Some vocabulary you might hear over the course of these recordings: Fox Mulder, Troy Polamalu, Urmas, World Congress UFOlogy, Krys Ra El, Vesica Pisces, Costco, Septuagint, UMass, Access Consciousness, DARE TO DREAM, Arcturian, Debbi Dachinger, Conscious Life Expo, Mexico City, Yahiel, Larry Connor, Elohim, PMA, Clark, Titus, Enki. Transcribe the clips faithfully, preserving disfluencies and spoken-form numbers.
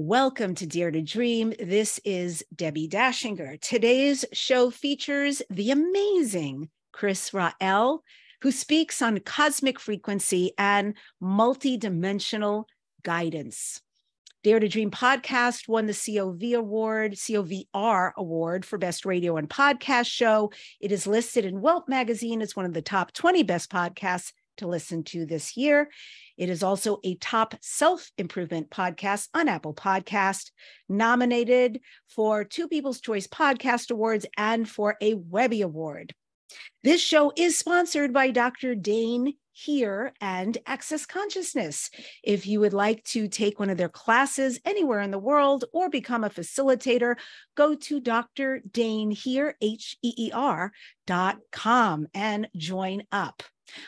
Welcome to Dare to Dream. This is Debbi Dachinger. Today's show features the amazing Krys Ra El, who speaks on cosmic frequency and multidimensional guidance. Dare to Dream podcast won the C O V Award, C O V R Award for Best Radio and Podcast Show. It is listed in Welt magazine as one of the top twenty best podcasts to listen to this year. It is also a top self-improvement podcast on Apple Podcast, nominated for two People's Choice Podcast Awards and for a Webby Award. This show is sponsored by Doctor Dane Heer and Access Consciousness. If you would like to take one of their classes anywhere in the world or become a facilitator, go to Doctor Dane Heer, H E E R, dot com and join up.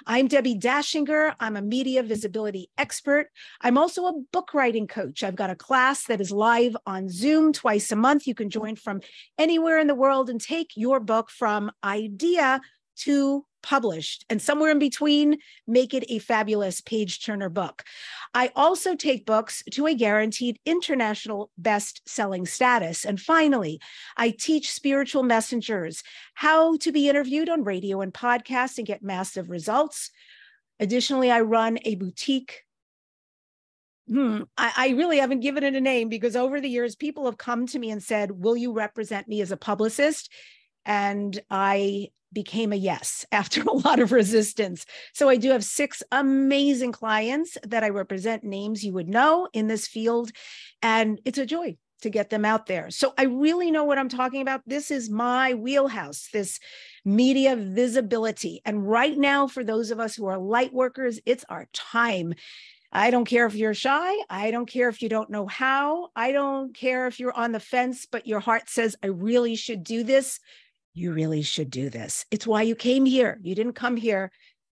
I'm Debbi Dachinger. I'm a media visibility expert. I'm also a book writing coach. I've got a class that is live on Zoom twice a month. You can join from anywhere in the world and take your book from idea to published, and somewhere in between, make it a fabulous page turner book. I also take books to a guaranteed international best-selling status. And finally, I teach spiritual messengers how to be interviewed on radio and podcasts and get massive results. Additionally, I run a boutique. Hmm, I, I really haven't given it a name because over the years, people have come to me and said, will you represent me as a publicist? And I became a yes after a lot of resistance. So I do have six amazing clients that I represent, names you would know in this field, and it's a joy to get them out there. So I really know what I'm talking about. This is my wheelhouse, this media visibility. And right now, for those of us who are light workers, it's our time. I don't care if you're shy. I don't care if you don't know how. I don't care if you're on the fence, but your heart says, I really should do this. You really should do this. It's why you came here. You didn't come here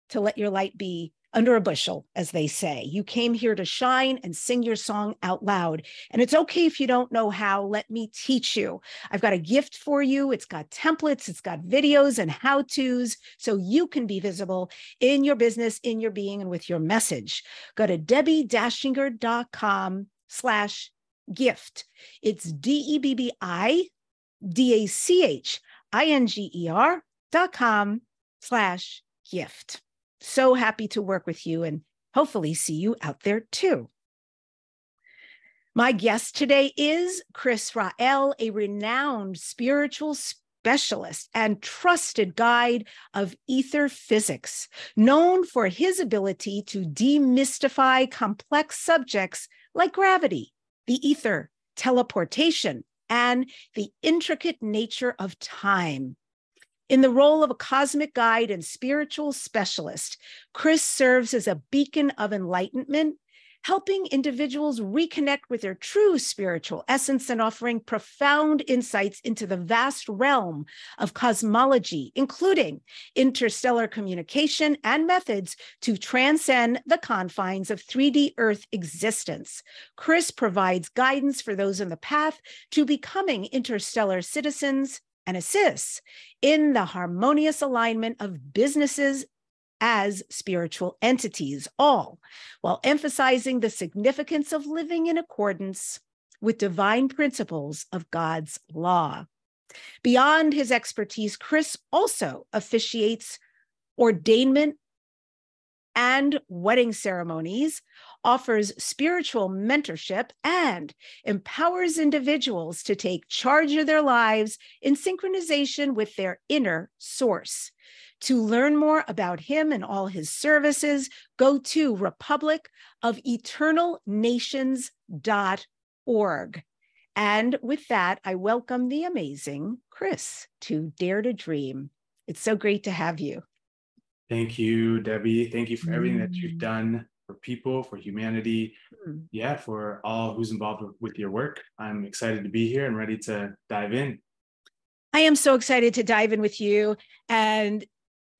to let your light be under a bushel, as they say. You came here to shine and sing your song out loud. And it's okay if you don't know how. Let me teach you. I've got a gift for you. It's got templates. It's got videos and how-tos so you can be visible in your business, in your being, and with your message. Go to debbidachinger.com slash gift. It's D E B B I D A C H. I N G E R dot com slash gift. So happy to work with you and hopefully see you out there too. My guest today is Krys Ra El, a renowned spiritual specialist and trusted guide of ether physics, known for his ability to demystify complex subjects like gravity, the ether, teleportation, and the intricate nature of time. In the role of a cosmic guide and spiritual specialist, Krys serves as a beacon of enlightenment, helping individuals reconnect with their true spiritual essence and offering profound insights into the vast realm of cosmology, including interstellar communication and methods to transcend the confines of three D Earth existence. Krys provides guidance for those on the path to becoming interstellar citizens and assists in the harmonious alignment of businesses as spiritual entities, all while emphasizing the significance of living in accordance with divine principles of God's law. Beyond his expertise, Krys also officiates ordainment and wedding ceremonies, offers spiritual mentorship, and empowers individuals to take charge of their lives in synchronization with their inner source. To learn more about him and all his services, go to republic of eternal nations dot org. And with that, I welcome the amazing Krys to Dare to Dream. It's so great to have you. Thank you, Debbi. Thank you for everything that you've done for people, for humanity, yeah, for all who's involved with your work. I'm excited to be here and ready to dive in. I am so excited to dive in with you. And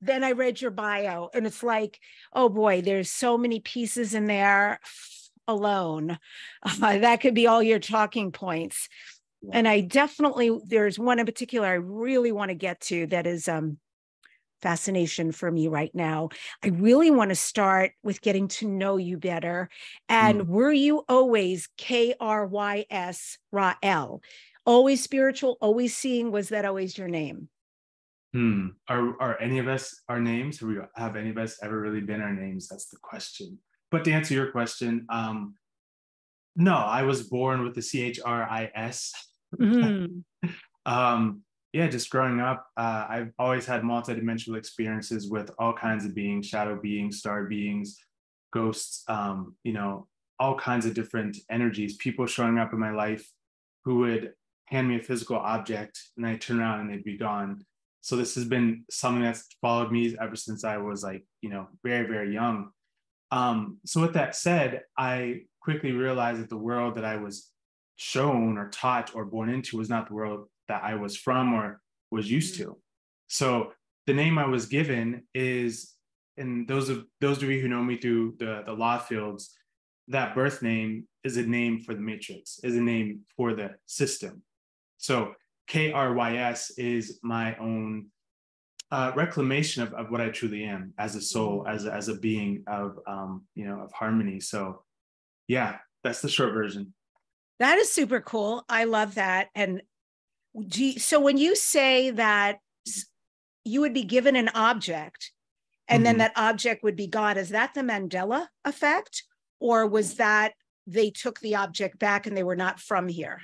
then I read your bio and it's like, oh boy, there's so many pieces in there alone. Uh, that could be all your talking points. Yeah. And I definitely, there's one in particular I really want to get to that is um, fascination for me right now. I really want to start with getting to know you better. And mm. were you always K R Y S Ra El? Always spiritual, always seeing? Was that always your name? Hmm. Are, are any of us our names? Have, we, have any of us ever really been our names? That's the question. But to answer your question, um, no, I was born with the C H R I S. Mm. um, yeah, just growing up, uh, I've always had multidimensional experiences with all kinds of beings, shadow beings, star beings, ghosts, um, you know, all kinds of different energies, people showing up in my life who would hand me a physical object and I turn around and they'd be gone. So this has been something that's followed me ever since I was like, you know, very, very young. Um, so with that said, I quickly realized that the world that I was shown or taught or born into was not the world that I was from or was used to. So the name I was given is, and those of those of you who know me through the, the law fields, that birth name is a name for the matrix, is a name for the system. So K R Y S is my own uh, reclamation of, of what I truly am as a soul, as a, as a being of, um, you know, of harmony. So yeah, that's the short version. That is super cool. I love that. And do you, so when you say that you would be given an object and mm-hmm. then that object would be God, is that the Mandela effect? Or was that they took the object back and they were not from here?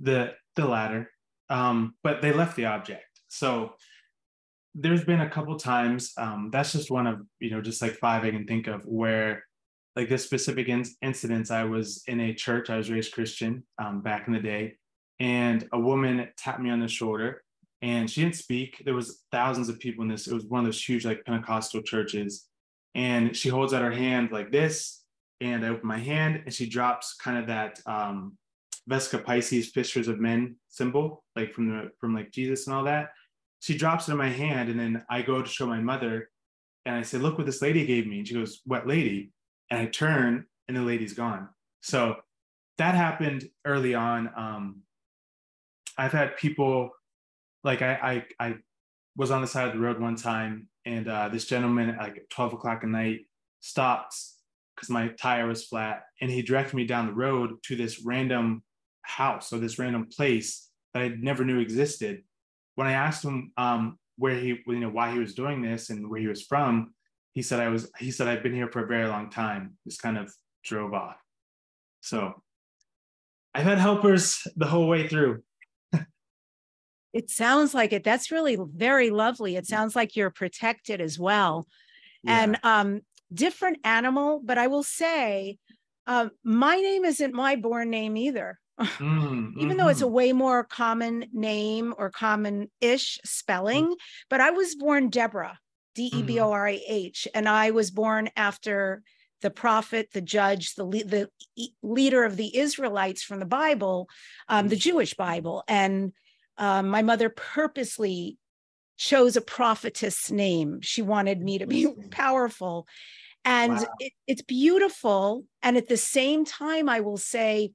The, the latter. Um, but they left the object. So there's been a couple times, um, that's just one of, you know, just like five I can think of, where like this specific in incidents, I was in a church, I was raised Christian um, back in the day, and a woman tapped me on the shoulder and she didn't speak. There was thousands of people in this. It was one of those huge like Pentecostal churches. And she holds out her hand like this, and I open my hand and she drops kind of that um, Vesica Pisces, fishers of men symbol, like from the from like Jesus and all that. She drops it in my hand, and then I go to show my mother, and I say, "Look what this lady gave me." And she goes, "What lady?" And I turn, and the lady's gone. So that happened early on. Um, I've had people like I, I I was on the side of the road one time, and uh, this gentleman at like twelve o'clock at night stopped because my tire was flat, and he directed me down the road to this random house or this random place that I never knew existed. When I asked him um, where he, you know, why he was doing this and where he was from, he said I was. He said I've been here for a very long time. Just kind of drove off. So I've had helpers the whole way through. It sounds like it. That's really very lovely. It sounds like you're protected as well. Yeah. And um, different animal, but I will say uh, my name isn't my born name either. Mm, Even mm-hmm. though it's a way more common name or common-ish spelling, mm. but I was born Deborah, D E B O R A H. And I was born after the prophet, the judge, the, le the leader of the Israelites from the Bible, um, the Jewish Bible. And Um, my mother purposely chose a prophetess name. She wanted me to be powerful. And wow. it, it's beautiful. And at the same time, I will say,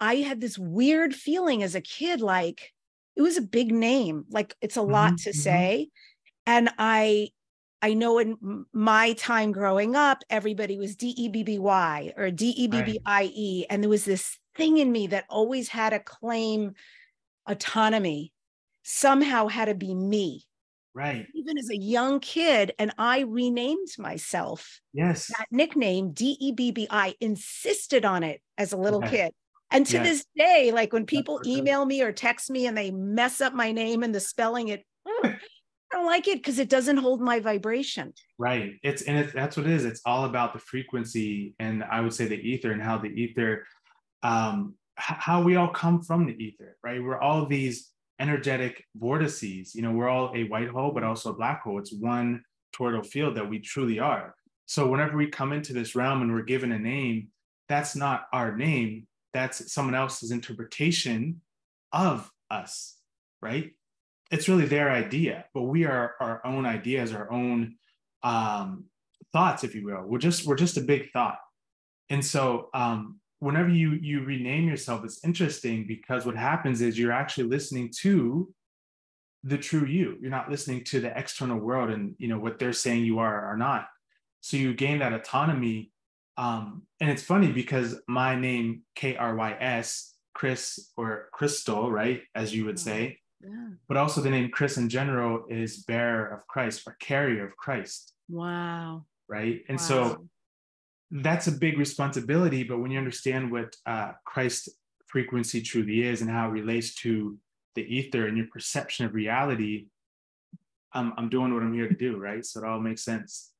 I had this weird feeling as a kid, like it was a big name, like it's a lot mm-hmm. to say. And I, I know in my time growing up, everybody was D E B B Y or D E B B I E. Right. And there was this thing in me that always had a claim autonomy, somehow had to be me. Right. Even as a young kid, and I renamed myself. Yes. That nickname, D E B B I, insisted on it as a little okay. kid. And to yes. this day, like when people email me or text me and they mess up my name and the spelling, it, mm, I don't like it because it doesn't hold my vibration. Right. It's, and it's, that's what it is. It's all about the frequency, and I would say the ether, and how the ether, um, how we all come from the ether, right? We're all these energetic vortices. You know, we're all a white hole, but also a black hole. It's one toroidal field that we truly are. So whenever we come into this realm and we're given a name, that's not our name. That's someone else's interpretation of us, right? It's really their idea, but we are our own ideas, our own um, thoughts, if you will. We're just, we're just a big thought. And so, um, whenever you, you rename yourself, it's interesting because what happens is you're actually listening to the true you. You're not listening to the external world and, you know, what they're saying you are or not. So you gain that autonomy. Um, and it's funny because my name, K R Y S, Krys or Crystal, right, as you would say, yeah. But also the name Krys in general is bearer of Christ or carrier of Christ. Wow. Right. And wow. So that's a big responsibility. But when you understand what uh, Christ frequency truly is and how it relates to the ether and your perception of reality, I'm, I'm doing what I'm here to do. Right. So it all makes sense.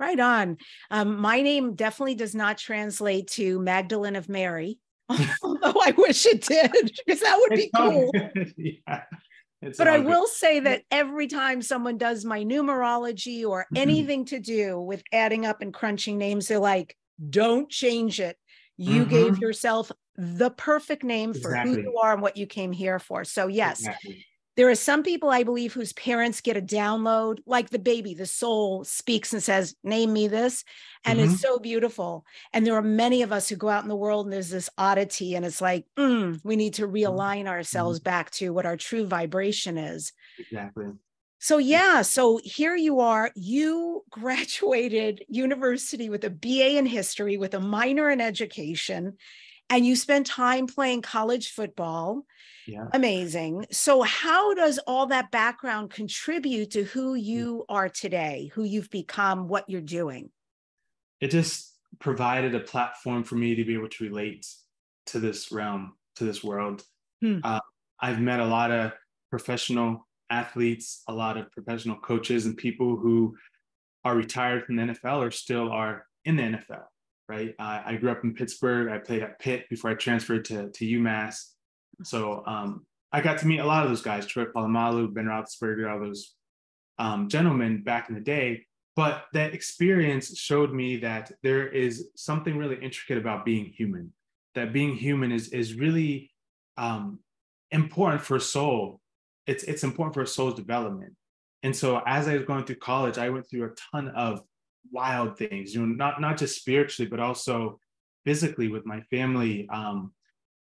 Right on. Um, my name definitely does not translate to Magdalene of Mary, although I wish it did, because that would be cool. Yeah, but I will say that every time someone does my numerology or anything to do with adding up and crunching names, they're like, don't change it. You mm-hmm. gave yourself the perfect name for exactly. who you are and what you came here for. So yes. Exactly. There are some people, I believe, whose parents get a download, like the baby, the soul speaks and says, name me this. And mm-hmm. it's so beautiful. And there are many of us who go out in the world and there's this oddity and it's like, mm, we need to realign ourselves mm-hmm. back to what our true vibration is. Exactly. So yeah, so here you are, you graduated university with a B A in history, with a minor in education, and you spent time playing college football. Yeah. Amazing. So how does all that background contribute to who you are today, who you've become, what you're doing? It just provided a platform for me to be able to relate to this realm, to this world. Hmm. Uh, I've met a lot of professional athletes, a lot of professional coaches and people who are retired from the N F L or still are in the N F L. Right. Uh, I grew up in Pittsburgh. I played at Pitt before I transferred to, to UMass. So um, I got to meet a lot of those guys, Troy Polamalu, Ben Roethlisberger, all those um, gentlemen back in the day. But that experience showed me that there is something really intricate about being human, that being human is, is really um, important for a soul. It's, it's important for a soul's development. And so as I was going through college, I went through a ton of wild things, you know, not not just spiritually, but also physically with my family, um,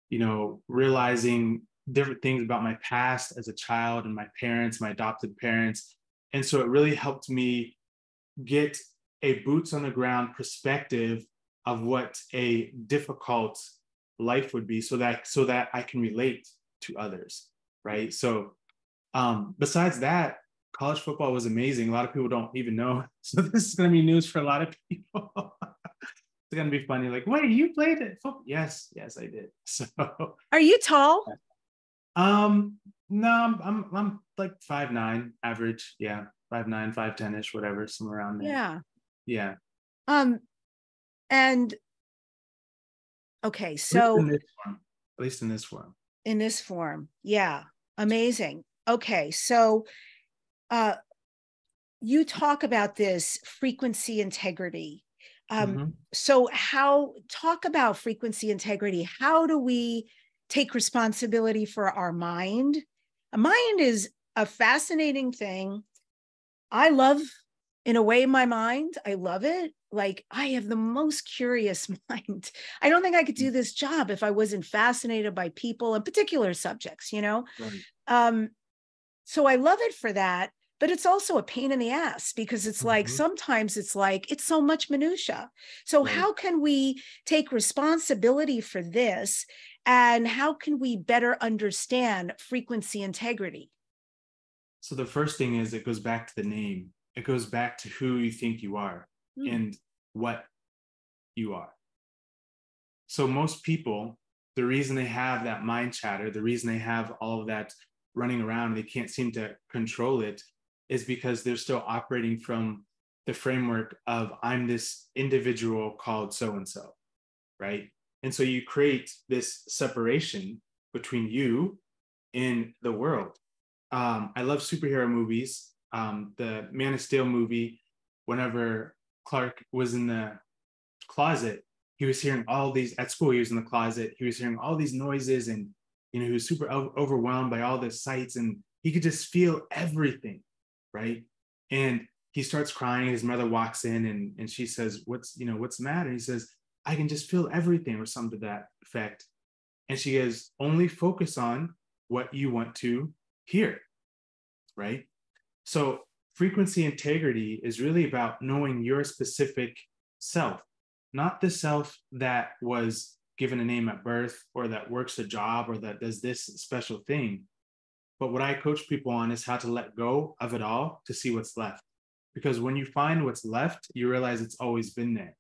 you know, realizing different things about my past as a child and my parents, my adopted parents. And so it really helped me get a boots on the ground perspective of what a difficult life would be so that so that I can relate to others. Right. So um, besides that, college football was amazing. A lot of people don't even know. So this is going to be news for a lot of people. It's going to be funny. Like, wait, you played it? Football? Yes. Yes, I did. So are you tall? Um, no, I'm, I'm, I'm like five nine average. Yeah. five nine, five ten ish, whatever, somewhere around there. Yeah. Yeah. Um, and okay. So at least in this form. At least in this form. In this form. Yeah. Amazing. Okay. So Uh, you talk about this frequency integrity. Um, mm-hmm. So how, talk about frequency integrity. How do we take responsibility for our mind? A mind is a fascinating thing. I love, in a way, my mind. I love it. Like, I have the most curious mind. I don't think I could do this job if I wasn't fascinated by people and particular subjects, you know? Right. Um, so I love it for that, but it's also a pain in the ass because it's mm-hmm. like, sometimes it's like, it's so much minutia. So right. How can we take responsibility for this and how can we better understand frequency integrity? So the first thing is it goes back to the name. It goes back to who you think you are mm. and what you are. So most people, the reason they have that mind chatter, the reason they have all of that running around and they can't seem to control it is because they're still operating from the framework of I'm this individual called so-and-so, right? And so you create this separation between you and the world. Um, I love superhero movies. Um, the Man of Steel movie, whenever Clark was in the closet, he was hearing all these, at school he was in the closet, he was hearing all these noises and you know, he was super overwhelmed by all the sights and he could just feel everything, right? And he starts crying. His mother walks in and, and she says, what's, you know, what's the matter? And he says, I can just feel everything or something to that effect. And she goes, only focus on what you want to hear. right? So frequency integrity is really about knowing your specific self, not the self that was given a name at birth or that works a job or that does this special thing. But what I coach people on is how to let go of it all to see what's left. Because when you find what's left, you realize it's always been there.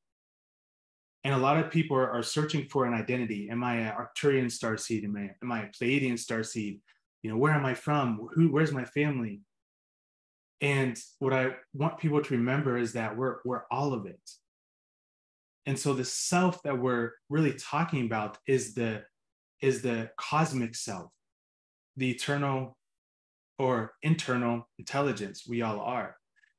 And a lot of people are, are searching for an identity. Am I an Arcturian starseed? Am I, am I a Pleiadian starseed? You know, where am I from? Who, where's my family? And what I want people to remember is that we're, we're all of it. And so the self that we're really talking about is the, is the cosmic self, the eternal or internal intelligence we all are.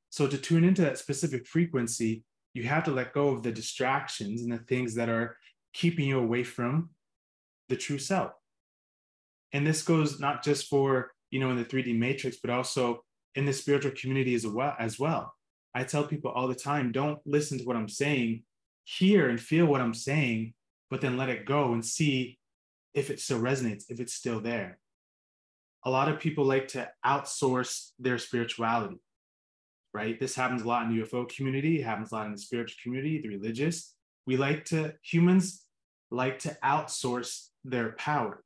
So to tune into that specific frequency, you have to let go of the distractions and the things that are keeping you away from the true self. And this goes not just for, you know, in the three D matrix, but also in the spiritual community as well. As well. I tell people all the time, don't listen to what I'm saying, hear and feel what I'm saying, but then let it go and see if it still resonates, if it's still there. A lot of people like to outsource their spirituality, right? This happens a lot in the U F O community. It happens a lot in the spiritual community, the religious. We like to, humans like to outsource their power.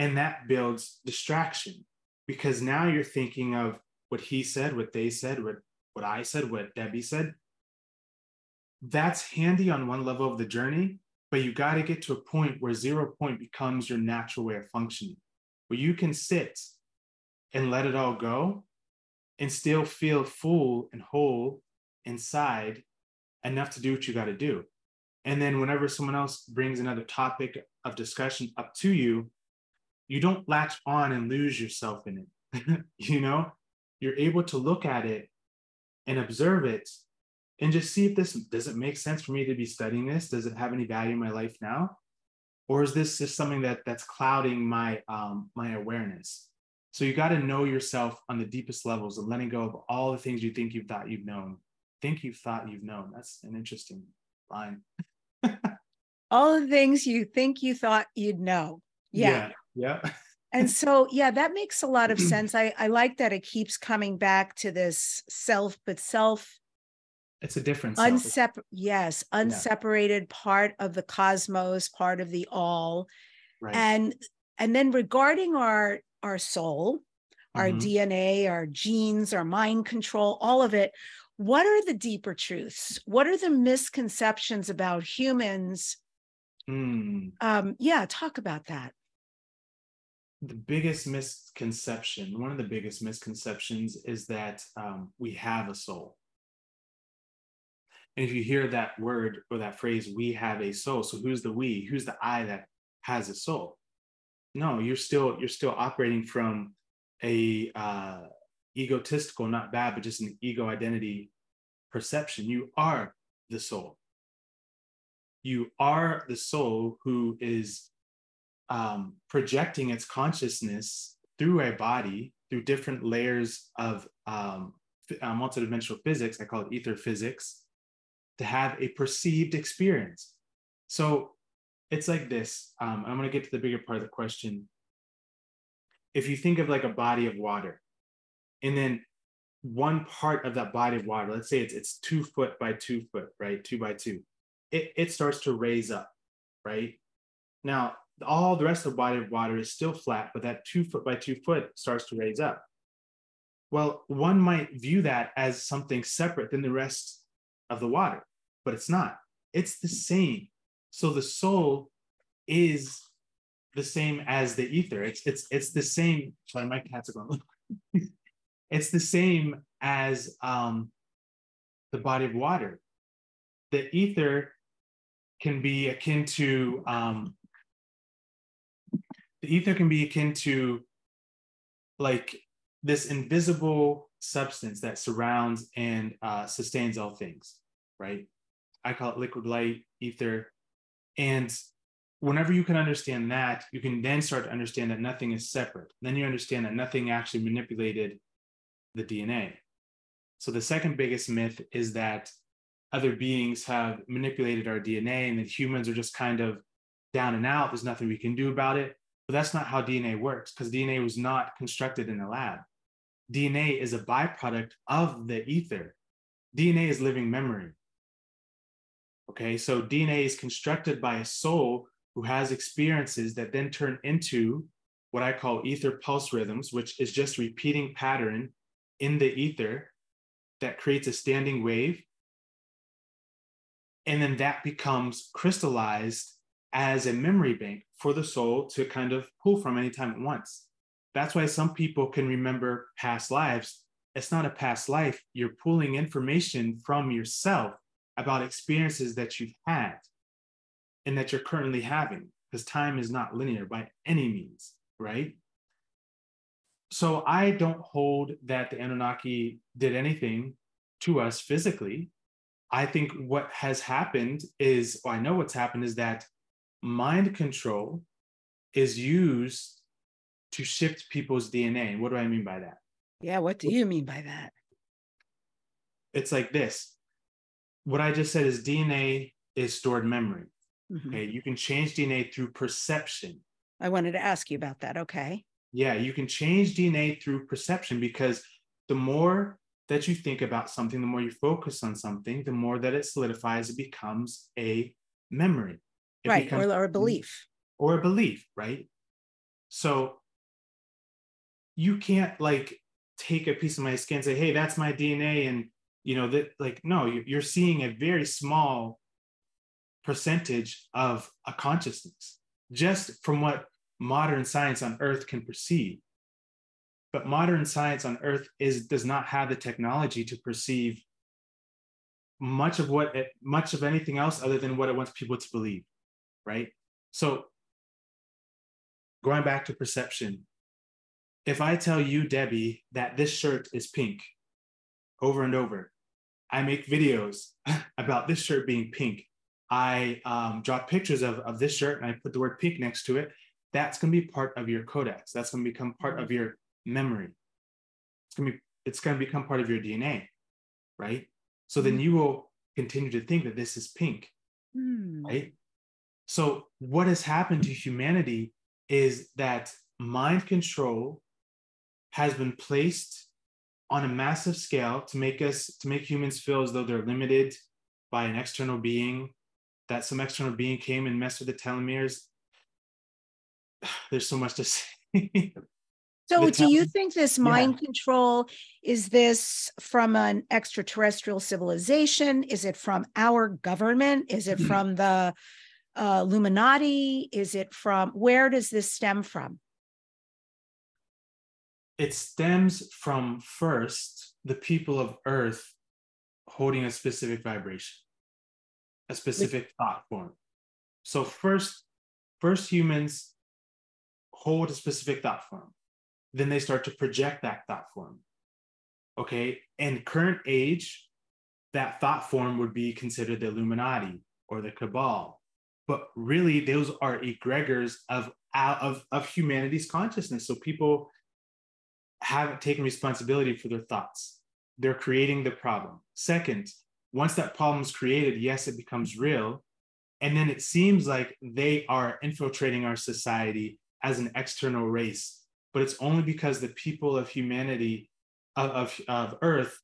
And that builds distraction, because now you're thinking of what he said, what they said, what, what I said, what Debbi said. That's handy on one level of the journey, but you got to get to a point where zero point becomes your natural way of functioning, where you can sit and let it all go and still feel full and whole inside enough to do what you got to do. And then whenever someone else brings another topic of discussion up to you, you don't latch on and lose yourself in it. You know, you're able to look at it and observe it and just see if this, does it make sense for me to be studying this? Does it have any value in my life now? Or is this just something that, that's clouding my, um, my awareness? So you got to know yourself on the deepest levels and letting go of all the things you think you've thought you've known. Think you've thought you've known. That's an interesting line. All the things you think you thought you'd know. Yeah. Yeah. Yeah. And so, yeah, that makes a lot of sense. I, I like that it keeps coming back to this self, but self. It's a different self. Unsep- yes, unseparated, yeah. Part of the cosmos, part of the all. Right. And and then regarding our our soul, mm-hmm. our D N A, our genes, our mind control, all of it, what are the deeper truths? What are the misconceptions about humans? Mm. Um, yeah, talk about that. The biggest misconception, one of the biggest misconceptions is that um, we have a soul. And if you hear that word or that phrase, we have a soul. So who's the we? Who's the I that has a soul? No, you're still you're still operating from a uh, egotistical, not bad, but just an ego identity perception. You are the soul. You are the soul who is um, projecting its consciousness through a body, through different layers of um, multidimensional physics. I call it ether physics. To have a perceived experience. So it's like this. Um, I'm going to get to the bigger part of the question. If you think of like a body of water, and then one part of that body of water, let's say it's, it's two foot by two foot, right? Two by two. It, it starts to raise up, right? Now, all the rest of the body of water is still flat, but that two foot by two foot starts to raise up. Well, one might view that as something separate than the rest of the water, but it's not. It's the same. So the soul is the same as the ether. It's it's it's the same. Sorry, my cats are going. It's the same as um, the body of water. The ether can be akin to um, the ether can be akin to like this invisible substance that surrounds and uh, sustains all things, right? I call it liquid light, ether. And whenever you can understand that, you can then start to understand that nothing is separate. Then you understand that nothing actually manipulated the D N A. So the second biggest myth is that other beings have manipulated our D N A and that humans are just kind of down and out. There's nothing we can do about it. But that's not how D N A works, because D N A was not constructed in a lab. D N A is a byproduct of the ether. D N A is living memory. Okay, so D N A is constructed by a soul who has experiences that then turn into what I call ether pulse rhythms, which is just repeating pattern in the ether that creates a standing wave. And then that becomes crystallized as a memory bank for the soul to kind of pull from anytime at once. That's why some people can remember past lives. It's not a past life. You're pulling information from yourself about experiences that you've had and that you're currently having, because time is not linear by any means, right? So I don't hold that the Anunnaki did anything to us physically. I think what has happened is, or I know what's happened is that mind control is used to shift people's D N A. What do I mean by that? Yeah, what do you mean by that? It's like this. What I just said is D N A is stored memory. Mm-hmm. Okay, you can change D N A through perception. I wanted to ask you about that. Okay. Yeah, you can change D N A through perception, because the more that you think about something, the more you focus on something, the more that it solidifies, it becomes a memory. It right, becomes, or, or a belief. Or a belief, right? So you can't like take a piece of my skin and say, hey, that's my D N A. And, you know, that like, no, you're seeing a very small percentage of a consciousness, just from what modern science on Earth can perceive. But modern science on Earth is does not have the technology to perceive much of what it, much of anything else other than what it wants people to believe, right? So going back to perception, if I tell you, Debbi, that this shirt is pink over and over, I make videos about this shirt being pink, I um, draw pictures of, of this shirt and I put the word pink next to it, that's going to be part of your codex. That's going to become part of your memory. It's going to be, it's going to become part of your D N A, right? So mm-hmm. then you will continue to think that this is pink, mm. right? So what has happened to humanity is that mind control has been placed on a massive scale to make us, to make humans feel as though they're limited by an external being, that some external being came and messed with the telomeres. There's so much to say. So do you think this mind yeah. control, is this from an extraterrestrial civilization? Is it from our government? Is it from the uh, Illuminati? Is it from, where does this stem from? It stems from, first, the people of Earth holding a specific vibration, a specific With- thought form. So first, first humans hold a specific thought form. Then they start to project that thought form. Okay, in current age, that thought form would be considered the Illuminati or the Cabal. But really, those are egregors of, of, of humanity's consciousness. So people haven't taken responsibility for their thoughts. They're creating the problem. Second, once that problem is created, yes, it becomes real. And then it seems like they are infiltrating our society as an external race. But it's only because the people of humanity, of, of Earth,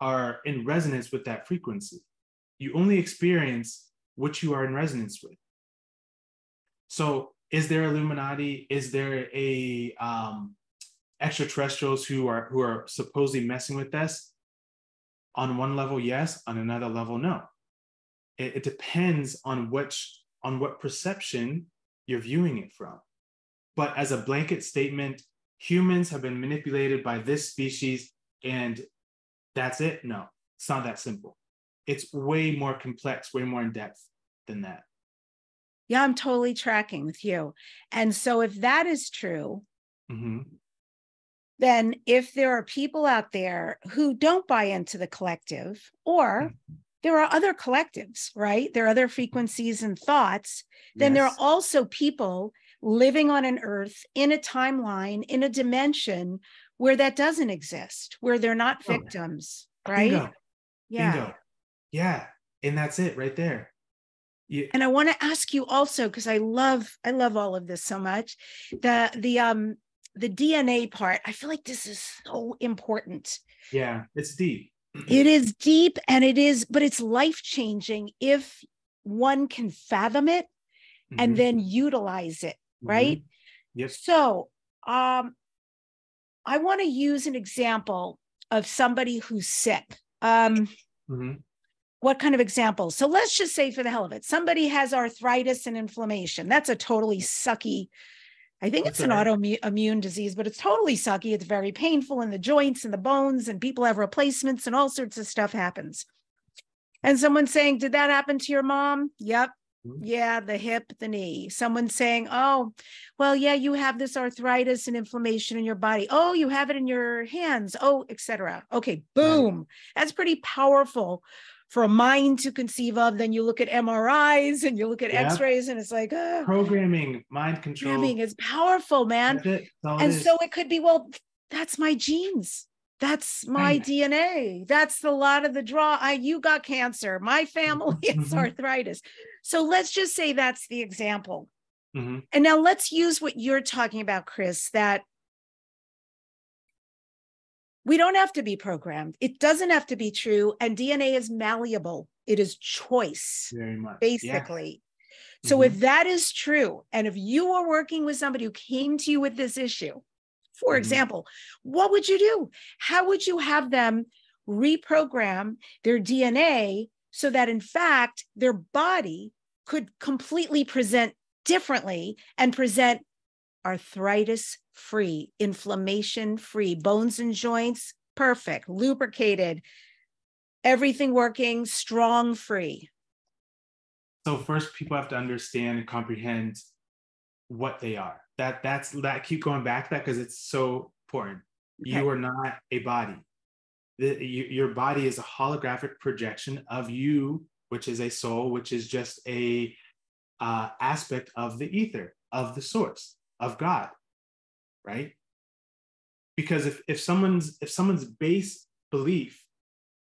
are in resonance with that frequency. You only experience what you are in resonance with. So is there Illuminati? Is there a um, extraterrestrials who are, who are supposedly messing with us? On one level, yes. On another level, no. It, it depends on which, on what perception you're viewing it from. But as a blanket statement, humans have been manipulated by this species and that's it? No, it's not that simple. It's way more complex, way more in depth than that. Yeah, I'm totally tracking with you. And so if that is true, mm-hmm. then if there are people out there who don't buy into the collective, or mm-hmm. there are other collectives, right? There are other frequencies and thoughts, then yes. there are also people living on an Earth, in a timeline, in a dimension where that doesn't exist, where they're not victims, right? Bingo. Yeah. Bingo. Yeah. And that's it right there. Yeah. And I want to ask you also, because I love, I love all of this so much, the, the, um, the D N A part, I feel like this is so important. Yeah, it's deep. It is deep, and it is, but it's life-changing if one can fathom it mm-hmm. and then utilize it, mm-hmm. right? Yes. So um, I want to use an example of somebody who's sick. Um, mm-hmm. What kind of example? So let's just say, for the hell of it, somebody has arthritis and inflammation. That's a totally sucky, I think That's it's an right. autoimmune disease, but it's totally sucky. It's very painful in the joints and the bones, and people have replacements and all sorts of stuff happens. And someone's saying, did that happen to your mom? Yep. Mm-hmm. Yeah, the hip, the knee. Someone's saying, oh, well, yeah, you have this arthritis and inflammation in your body. Oh, you have it in your hands. Oh, et cetera. Okay, boom. Right. That's pretty powerful for a mind to conceive of. Then you look at M R Is and you look at yeah. x-rays, and it's like, oh, programming, mind control. Programming is powerful, man. It. And it so it could be, well, that's my genes. That's my D N A. That's the lot of the draw. I, you got cancer. My family has arthritis. So let's just say that's the example. Mm-hmm. And now let's use what you're talking about, Krys, that we don't have to be programmed. It doesn't have to be true. And D N A is malleable. It is choice, very much. Basically. Yeah. So mm-hmm. if that is true, and if you were working with somebody who came to you with this issue, for mm-hmm. example, what would you do? How would you have them reprogram their D N A so that, in fact, their body could completely present differently and present arthritis free, inflammation free, bones and joints perfect, lubricated, everything working strong free? So first, people have to understand and comprehend what they are. That that's that. Keep going back to that because it's so important. Okay. You are not a body. The, you, your body is a holographic projection of you, which is a soul, which is just a uh, aspect of the ether, of the source, of God. Right? Because if, if someone's if someone's base belief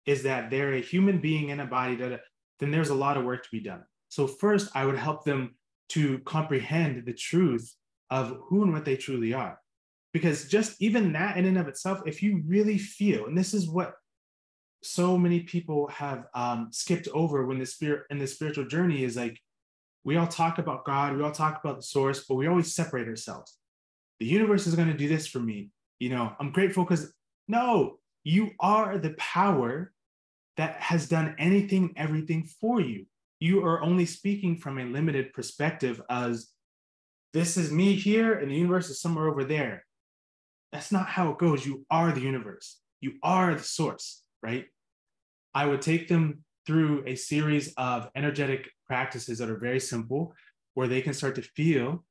is that they're a human being in a body, da, da, then there's a lot of work to be done. So first, I would help them to comprehend the truth of who and what they truly are. Because just even that in and of itself, if you really feel, and this is what so many people have um, skipped over when the spirit and the spiritual journey is like, we all talk about God, we all talk about the source, but we always separate ourselves. The universe is going to do this for me. You know, I'm grateful because, no, you are the power that has done anything, everything for you. You are only speaking from a limited perspective as this is me here and the universe is somewhere over there. That's not how it goes. You are the universe. You are the source, right? I would take them through a series of energetic practices that are very simple, where they can start to feel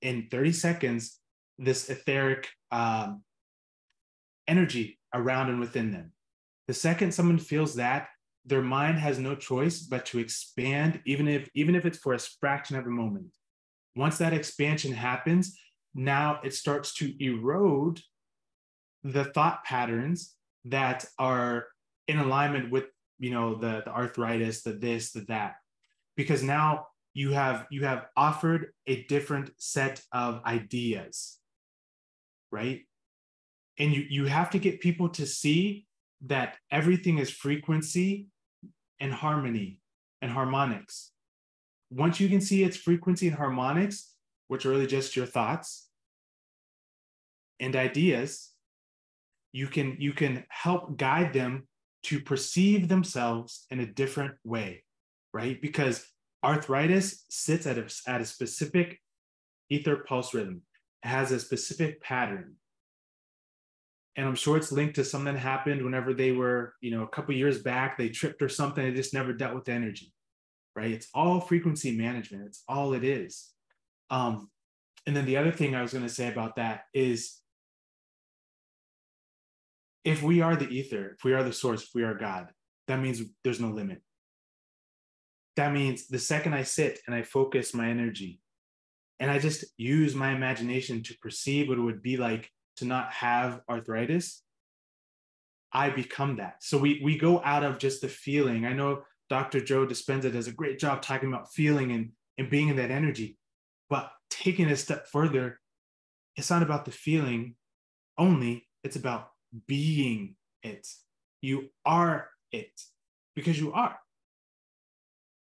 in thirty seconds this etheric um, energy around and within them. The second someone feels that, their mind has no choice but to expand, even if, even if it's for a fraction of a moment. Once that expansion happens, now it starts to erode the thought patterns that are in alignment with, you know, the, the arthritis, the this, the that, because now you have, you have offered a different set of ideas, right? And you, you have to get people to see that everything is frequency and harmony and harmonics. Once you can see it's frequency and harmonics, which are really just your thoughts and ideas, you can, you can help guide them to perceive themselves in a different way, right? Because arthritis sits at a, at a specific ether pulse rhythm. It has a specific pattern. And I'm sure it's linked to something that happened whenever they were, you know, a couple of years back, they tripped or something. They just never dealt with the energy, right? It's all frequency management. It's all it is. Um, and then the other thing I was going to say about that is, if we are the ether, if we are the source, if we are God, that means there's no limit. That means the second I sit and I focus my energy and I just use my imagination to perceive what it would be like to not have arthritis, I become that. So we, we go out of just the feeling. I know Doctor Joe Dispenza does a great job talking about feeling and, and being in that energy, but taking it a step further It's not about the feeling only. It's about being it. You are it because you are.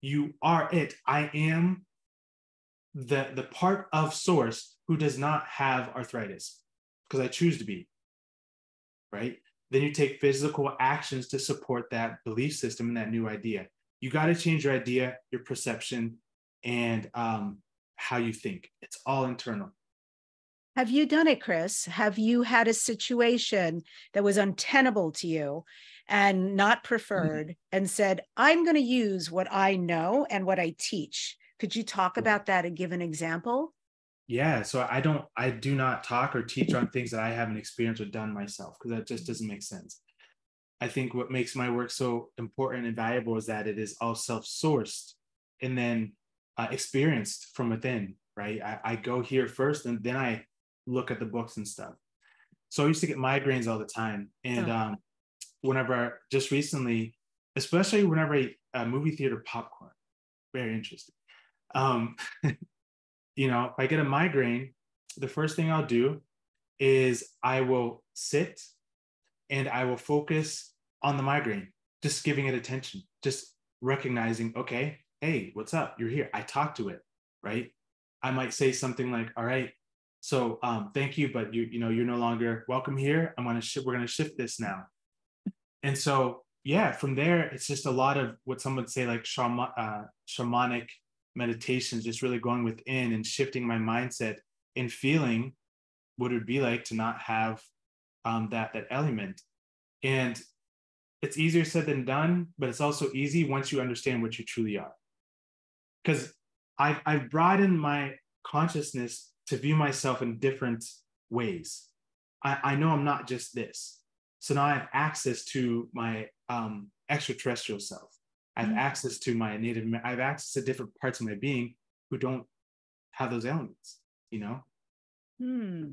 You are it. I am the, the part of source who does not have arthritis because I choose to be, right? Then you take physical actions to support that belief system and that new idea. You got to change your idea, your perception, and um, how you think. It's all internal. Have you done it, Krys? Have you had a situation that was untenable to you and not preferred, mm-hmm. and said, I'm going to use what I know and what I teach? Could you talk about that and give an example? Yeah, so I don't, I do not talk or teach on things that I haven't experienced or done myself, because that just doesn't make sense. I think what makes my work so important and valuable is that it is all self-sourced and then uh, experienced from within, right? I, I go here first and then I look at the books and stuff. So I used to get migraines all the time. And oh. um, whenever, just recently, especially whenever I uh, movie theater popcorn, very interesting. Um, You know, if I get a migraine, the first thing I'll do is I will sit and I will focus on the migraine, just giving it attention, just recognizing, okay, hey, what's up? You're here. I talk to it, right? I might say something like, all right, so um, thank you, but you, you know, you're no longer welcome here. I'm gonna shift, we're gonna shift this now. And so, yeah, from there, it's just a lot of what some would say like shaman, uh, shamanic meditations, just really going within and shifting my mindset and feeling what it would be like to not have um, that, that element. And it's easier said than done, but it's also easy once you understand what you truly are. Because I've, I've broadened my consciousness to view myself in different ways. I, I know I'm not just this. So now I have access to my um, extraterrestrial self. I have access to my native, I have access to different parts of my being who don't have those elements, you know? Hmm.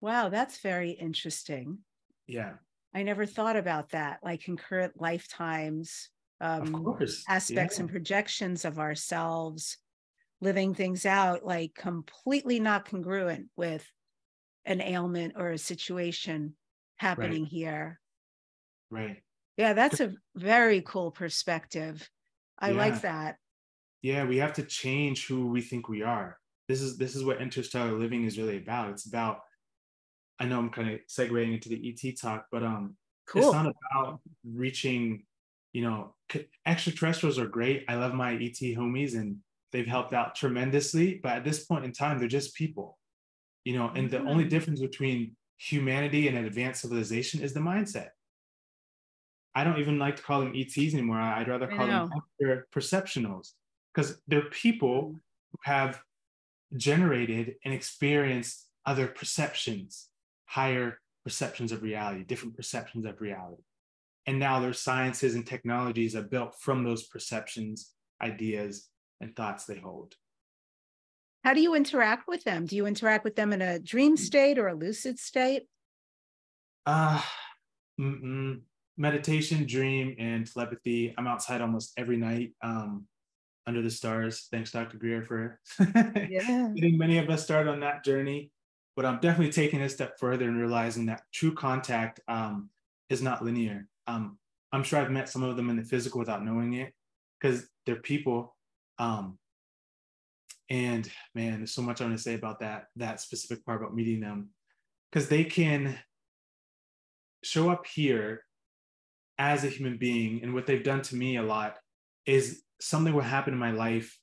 Wow, that's very interesting. Yeah. I never thought about that, like concurrent lifetimes, um, of course. aspects yeah. and projections of ourselves, living things out, like completely not congruent with an ailment or a situation happening right. here. Right. Yeah, that's a very cool perspective. I yeah. like that. Yeah, we have to change who we think we are. This is this is what interstellar living is really about. It's about, I know I'm kind of segueing into the E T talk, but um, cool. It's not about reaching, you know, extraterrestrials are great. I love my E T homies and they've helped out tremendously. But at this point in time, they're just people, you know, and mm-hmm. the only difference between humanity and an advanced civilization is the mindset. I don't even like to call them E Ts anymore. I'd rather call them perceptionals, because they're people who have generated and experienced other perceptions, higher perceptions of reality, different perceptions of reality. And now their sciences and technologies are built from those perceptions, ideas, and thoughts they hold. How do you interact with them? Do you interact with them in a dream state or a lucid state? Uh, mm-mm. Meditation, dream, and telepathy. I'm outside almost every night um, under the stars. Thanks, Doctor Greer, for yeah. getting many of us started on that journey. But I'm definitely taking a step further and realizing that true contact um, is not linear. Um, I'm sure I've met some of them in the physical without knowing it, because they're people. Um, and man, there's so much I want to say about that, that specific part about meeting them, because they can show up here as a human being. And what they've done to me a lot is something will happen in my life.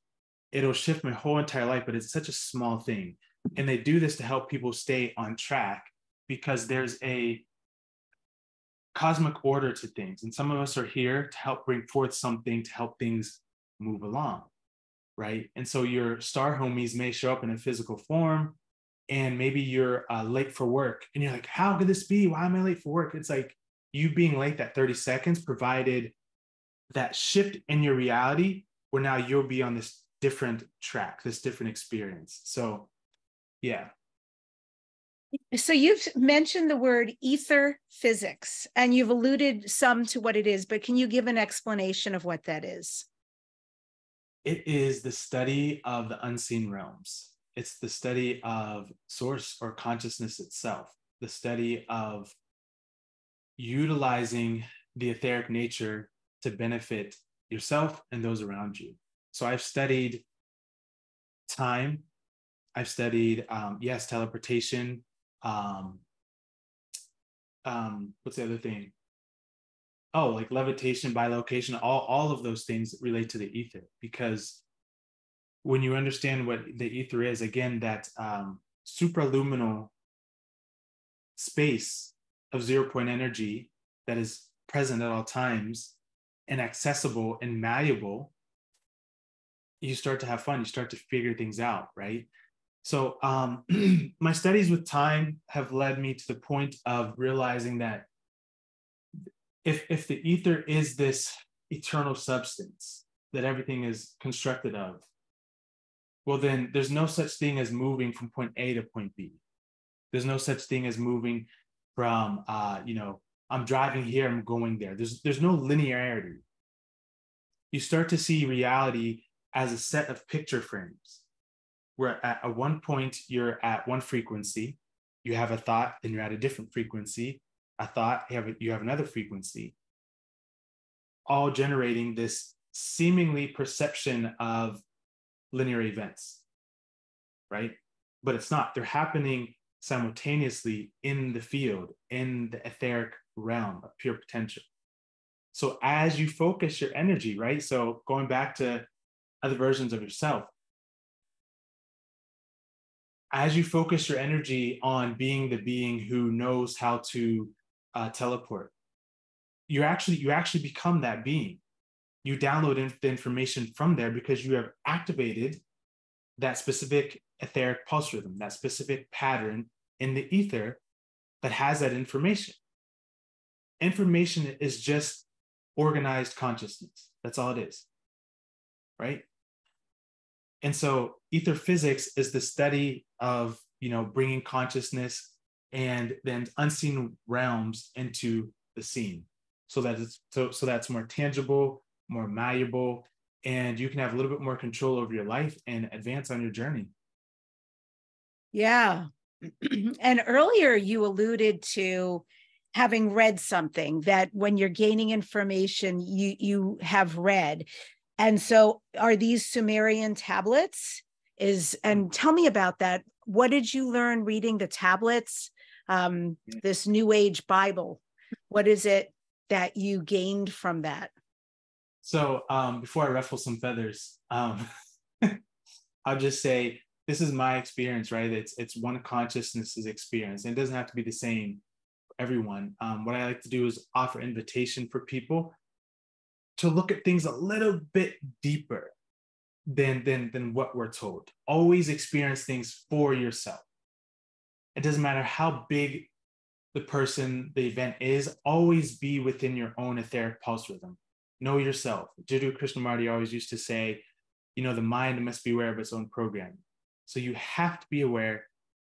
It'll shift my whole entire life, but it's such a small thing. And they do this to help people stay on track, because there's a cosmic order to things. And some of us are here to help bring forth something to help things move along, right? And so your star homies may show up in a physical form, and maybe you're uh, late for work. And you're like, how could this be? Why am I late for work? It's like, you being late that thirty seconds provided that shift in your reality where now you'll be on this different track, this different experience. So, yeah. So you've mentioned the word ether physics, and you've alluded some to what it is, but can you give an explanation of what that is? It is the study of the unseen realms. It's the study of source or consciousness itself, the study of utilizing the etheric nature to benefit yourself and those around you. So I've studied time. I've studied, um, yes, teleportation. Um, um, what's the other thing? Oh, like levitation, bilocation, all, all of those things relate to the ether, because when you understand what the ether is, again, that um, supraluminal space of zero point energy that is present at all times and accessible and malleable, you start to have fun. You start to figure things out, right? So um, my studies with time have led me to the point of realizing that if, if the ether is this eternal substance that everything is constructed of, well, then there's no such thing as moving from point A to point B. There's no such thing as moving from, uh, you know, I'm driving here, I'm going there. There's, there's no linearity. You start to see reality as a set of picture frames, where at a one point you're at one frequency, you have a thought, then you're at a different frequency, a thought, you have, a, you have another frequency, all generating this seemingly perception of linear events, right? But it's not. They're happening simultaneously in the field, in the etheric realm of pure potential. So as you focus your energy, right? So going back to other versions of yourself, as you focus your energy on being the being who knows how to uh, teleport, you actually you actually become that being. You download in, the information from there, because you have activated that specific etheric pulse rhythm, that specific pattern in the ether that has that information. Information is just organized consciousness. That's all it is, right? And so ether physics is the study of, you know, bringing consciousness and then unseen realms into the seen, so that it's so, so that's more tangible, more malleable, and you can have a little bit more control over your life and advance on your journey. Yeah. And earlier you alluded to having read something, that when you're gaining information, you, you have read. And so are these Sumerian tablets? Is, and tell me about that. What did you learn reading the tablets, um, this New Age Bible? What is it that you gained from that? So um, before I ruffle some feathers, um, I'll just say, this is my experience, right? It's, it's one consciousness's experience. And it doesn't have to be the same for everyone. Um, what I like to do is offer invitation for people to look at things a little bit deeper than, than, than what we're told. Always experience things for yourself. It doesn't matter how big the person, the event is, always be within your own etheric pulse rhythm. Know yourself. Jiddu Krishnamurti always used to say, you know, the mind must be aware of its own program. So you have to be aware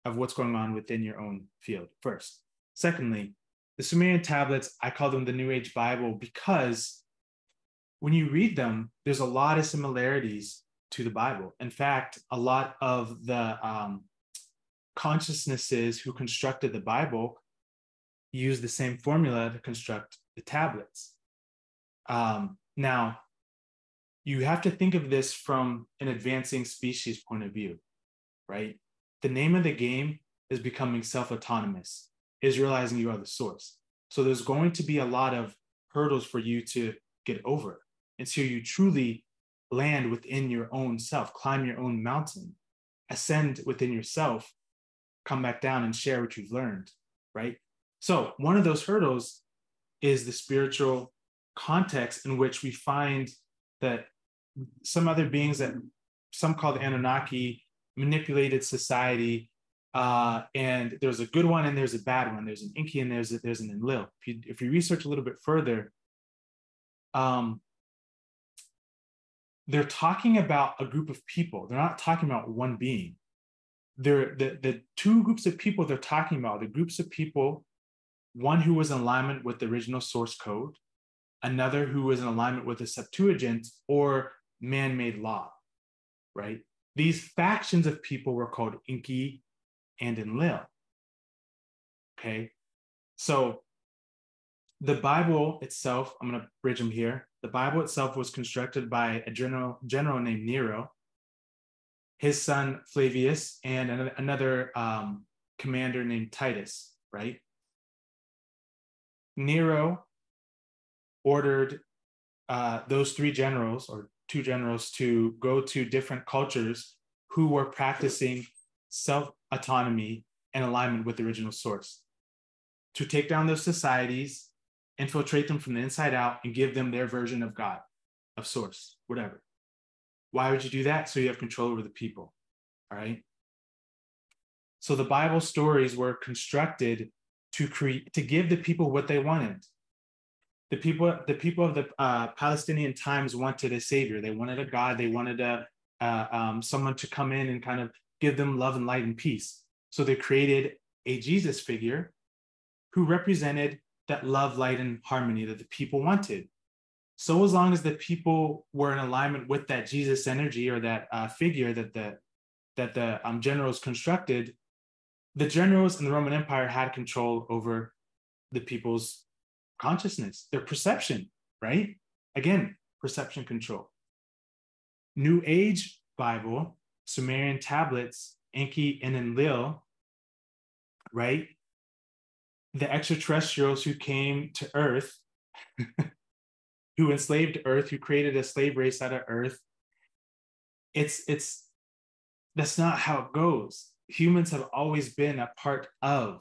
of what's going on within your own field first. Secondly, the Sumerian tablets, I call them the New Age Bible, because when you read them, there's a lot of similarities to the Bible. In fact, a lot of the um, consciousnesses who constructed the Bible used the same formula to construct the tablets. Um, now, you have to think of this from an advancing species point of view, right? The name of the game is becoming self-autonomous, is realizing you are the source. So there's going to be a lot of hurdles for you to get over until you truly land within your own self, climb your own mountain, ascend within yourself, come back down and share what you've learned, right? So one of those hurdles is the spiritual context in which we find that some other beings that some call the Anunnaki manipulated society, uh, and there's a good one and there's a bad one. There's an Enki and there's a, there's an Enlil. If you, if you research a little bit further, um, they're talking about a group of people. They're not talking about one being. They're, the, the two groups of people they're talking about, the groups of people, one who was in alignment with the original source code, another who was in alignment with the Septuagint or man-made law, right? These factions of people were called Enki and Enlil. Okay, so the Bible itself, I'm going to bridge them here. The Bible itself was constructed by a general, general named Nero, his son Flavius, and another um, commander named Titus, right? Nero ordered uh, those three generals or two generals to go to different cultures who were practicing self-autonomy and alignment with the original source, to take down those societies, infiltrate them from the inside out, and give them their version of God, of source, whatever. Why would you do that? So you have control over the people, all right? So the Bible stories were constructed to create, to give the people what they wanted. The people, the people of the uh, Palestinian times wanted a savior. They wanted a God. They wanted a, uh, um, someone to come in and kind of give them love and light and peace. So they created a Jesus figure who represented that love, light, and harmony that the people wanted. So as long as the people were in alignment with that Jesus energy or that uh, figure that the, that the um, generals constructed, the generals in the Roman Empire had control over the people's consciousness, their perception, right? Again, perception control. New Age Bible, Sumerian tablets, Enki and Enlil, right? The extraterrestrials who came to Earth, who enslaved Earth, who created a slave race out of Earth. It's, it's, that's not how it goes. Humans have always been a part of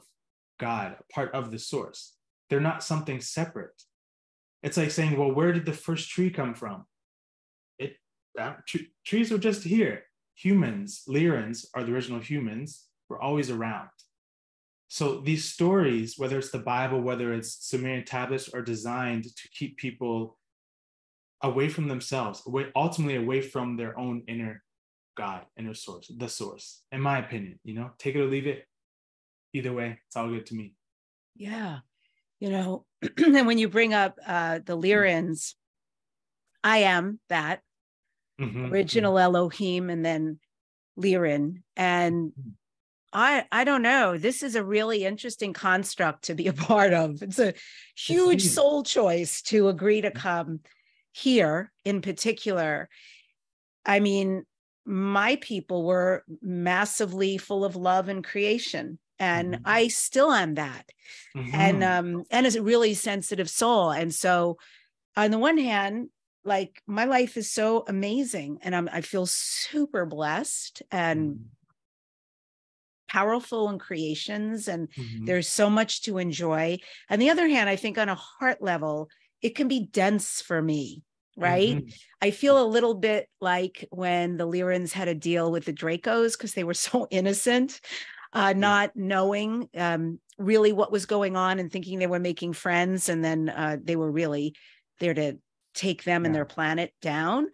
God, a part of the source. They're not something separate. It's like saying, well, where did the first tree come from? It, uh, tre trees are just here. Humans, Lyrians, are the original humans, were always around. So these stories, whether it's the Bible, whether it's Sumerian tablets, are designed to keep people away from themselves, away, ultimately away from their own inner God, inner source, the source, in my opinion. You know, take it or leave it. Either way, it's all good to me. Yeah. You know, and when you bring up uh, the Lyrians, I am that mm-hmm, original mm-hmm. Elohim and then Lyran. And mm-hmm. I, I don't know. This is a really interesting construct to be a part of. It's a huge soul choice to agree to come here in particular. I mean, my people were massively full of love and creation. And mm-hmm. I still am that. Mm-hmm. And um, and it's a really sensitive soul. And so on the one hand, like my life is so amazing and I'm, I feel super blessed and mm-hmm. powerful in creations. And mm-hmm. there's so much to enjoy. On the other hand, I think on a heart level, it can be dense for me. Right. Mm-hmm. I feel a little bit like when the Lyrians had a deal with the Dracos because they were so innocent. Uh, not knowing um, really what was going on and thinking they were making friends. And then uh, they were really there to take them yeah. and their planet down.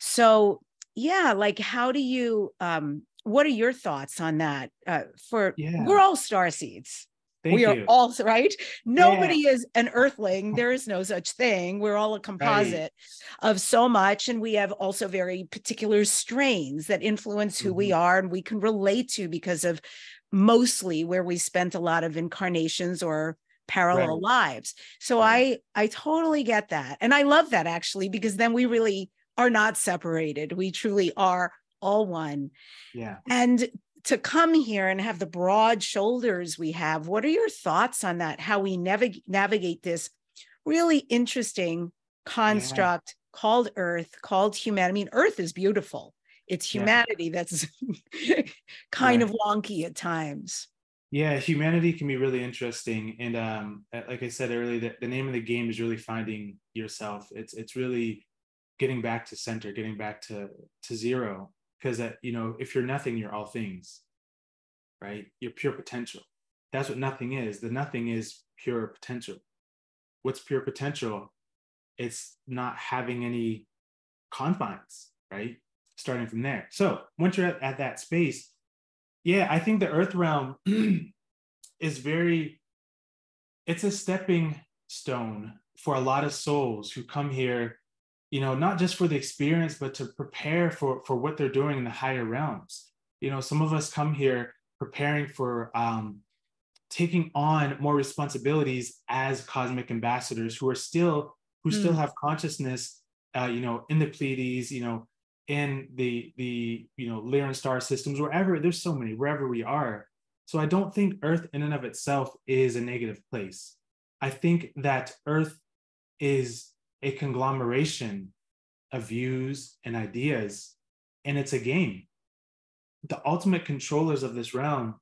So yeah, like how do you, um, what are your thoughts on that? Uh, for yeah. We're all starseeds. Thank we you. Are all, right? Nobody yeah. is an earthling. There is no such thing. We're all a composite right. of so much. And we have also very particular strains that influence who mm-hmm. we are and we can relate to because of mostly where we spent a lot of incarnations or parallel right. lives. So right. I I totally get that. And I love that actually, because then we really are not separated. We truly are all one. Yeah. And to come here and have the broad shoulders we have, what are your thoughts on that? How we navig navigate this really interesting construct yeah. called Earth, called humanity. I mean, Earth is beautiful. It's humanity yeah. that's kind right. of wonky at times. Yeah, humanity can be really interesting. And um, like I said earlier, the, the name of the game is really finding yourself. It's it's really getting back to center, getting back to, to zero. Because, uh, you know, if you're nothing, you're all things, right? You're pure potential. That's what nothing is. The nothing is pure potential. What's pure potential? It's not having any confines, right? Starting from there. So once you're at, at that space, yeah, I think the earth realm is very, it's a stepping stone for a lot of souls who come here, you know, not just for the experience, but to prepare for, for what they're doing in the higher realms. You know, some of us come here preparing for um, taking on more responsibilities as cosmic ambassadors who are still, who mm. still have consciousness, uh, you know, in the Pleiades, you know, in the, the, you know, Lyrian star systems, wherever, there's so many, wherever we are. So I don't think Earth in and of itself is a negative place. I think that Earth is a conglomeration of views and ideas, and it's a game. The ultimate controllers of this realm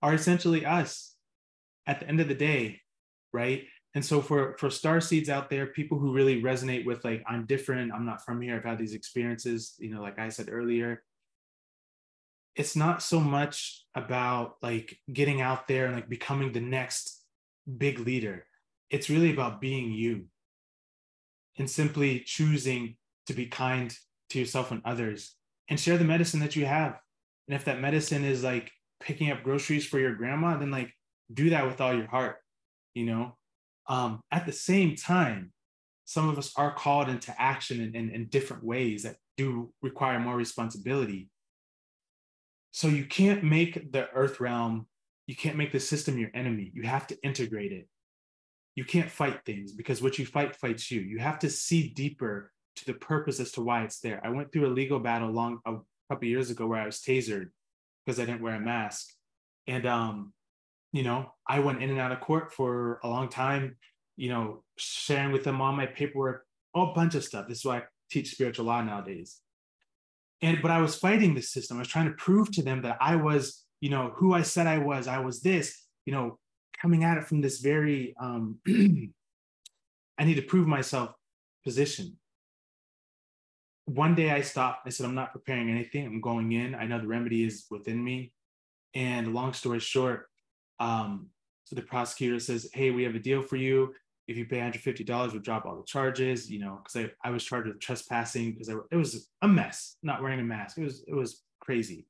are essentially us at the end of the day, right? And so for, for starseeds out there, people who really resonate with like, I'm different, I'm not from here, I've had these experiences, you know, like I said earlier, it's not so much about like getting out there and like becoming the next big leader. It's really about being you and simply choosing to be kind to yourself and others and share the medicine that you have. And if that medicine is like picking up groceries for your grandma, then like do that with all your heart, you know? Um, at the same time, some of us are called into action in, in, in different ways that do require more responsibility. So you can't make the earth realm, you can't make the system your enemy. You have to integrate it. You can't fight things because what you fight fights you. You have to see deeper to the purpose as to why it's there. I went through a legal battle long, a couple of years ago where I was tasered because I didn't wear a mask. And, um, you know, I went in and out of court for a long time, you know, sharing with them all my paperwork, a bunch of stuff. This is why I teach spiritual law nowadays. And, but I was fighting this system. I was trying to prove to them that I was, you know, who I said I was, I was this, you know, coming at it from this very, um, I need to prove myself position. One day I stopped. I said, I'm not preparing anything. I'm going in. I know the remedy is within me. And long story short, um, so the prosecutor says, hey, we have a deal for you. If you pay one hundred fifty dollars, we'll drop all the charges, you know, because I, I was charged with trespassing because it was a mess, not wearing a mask. It was, it was crazy.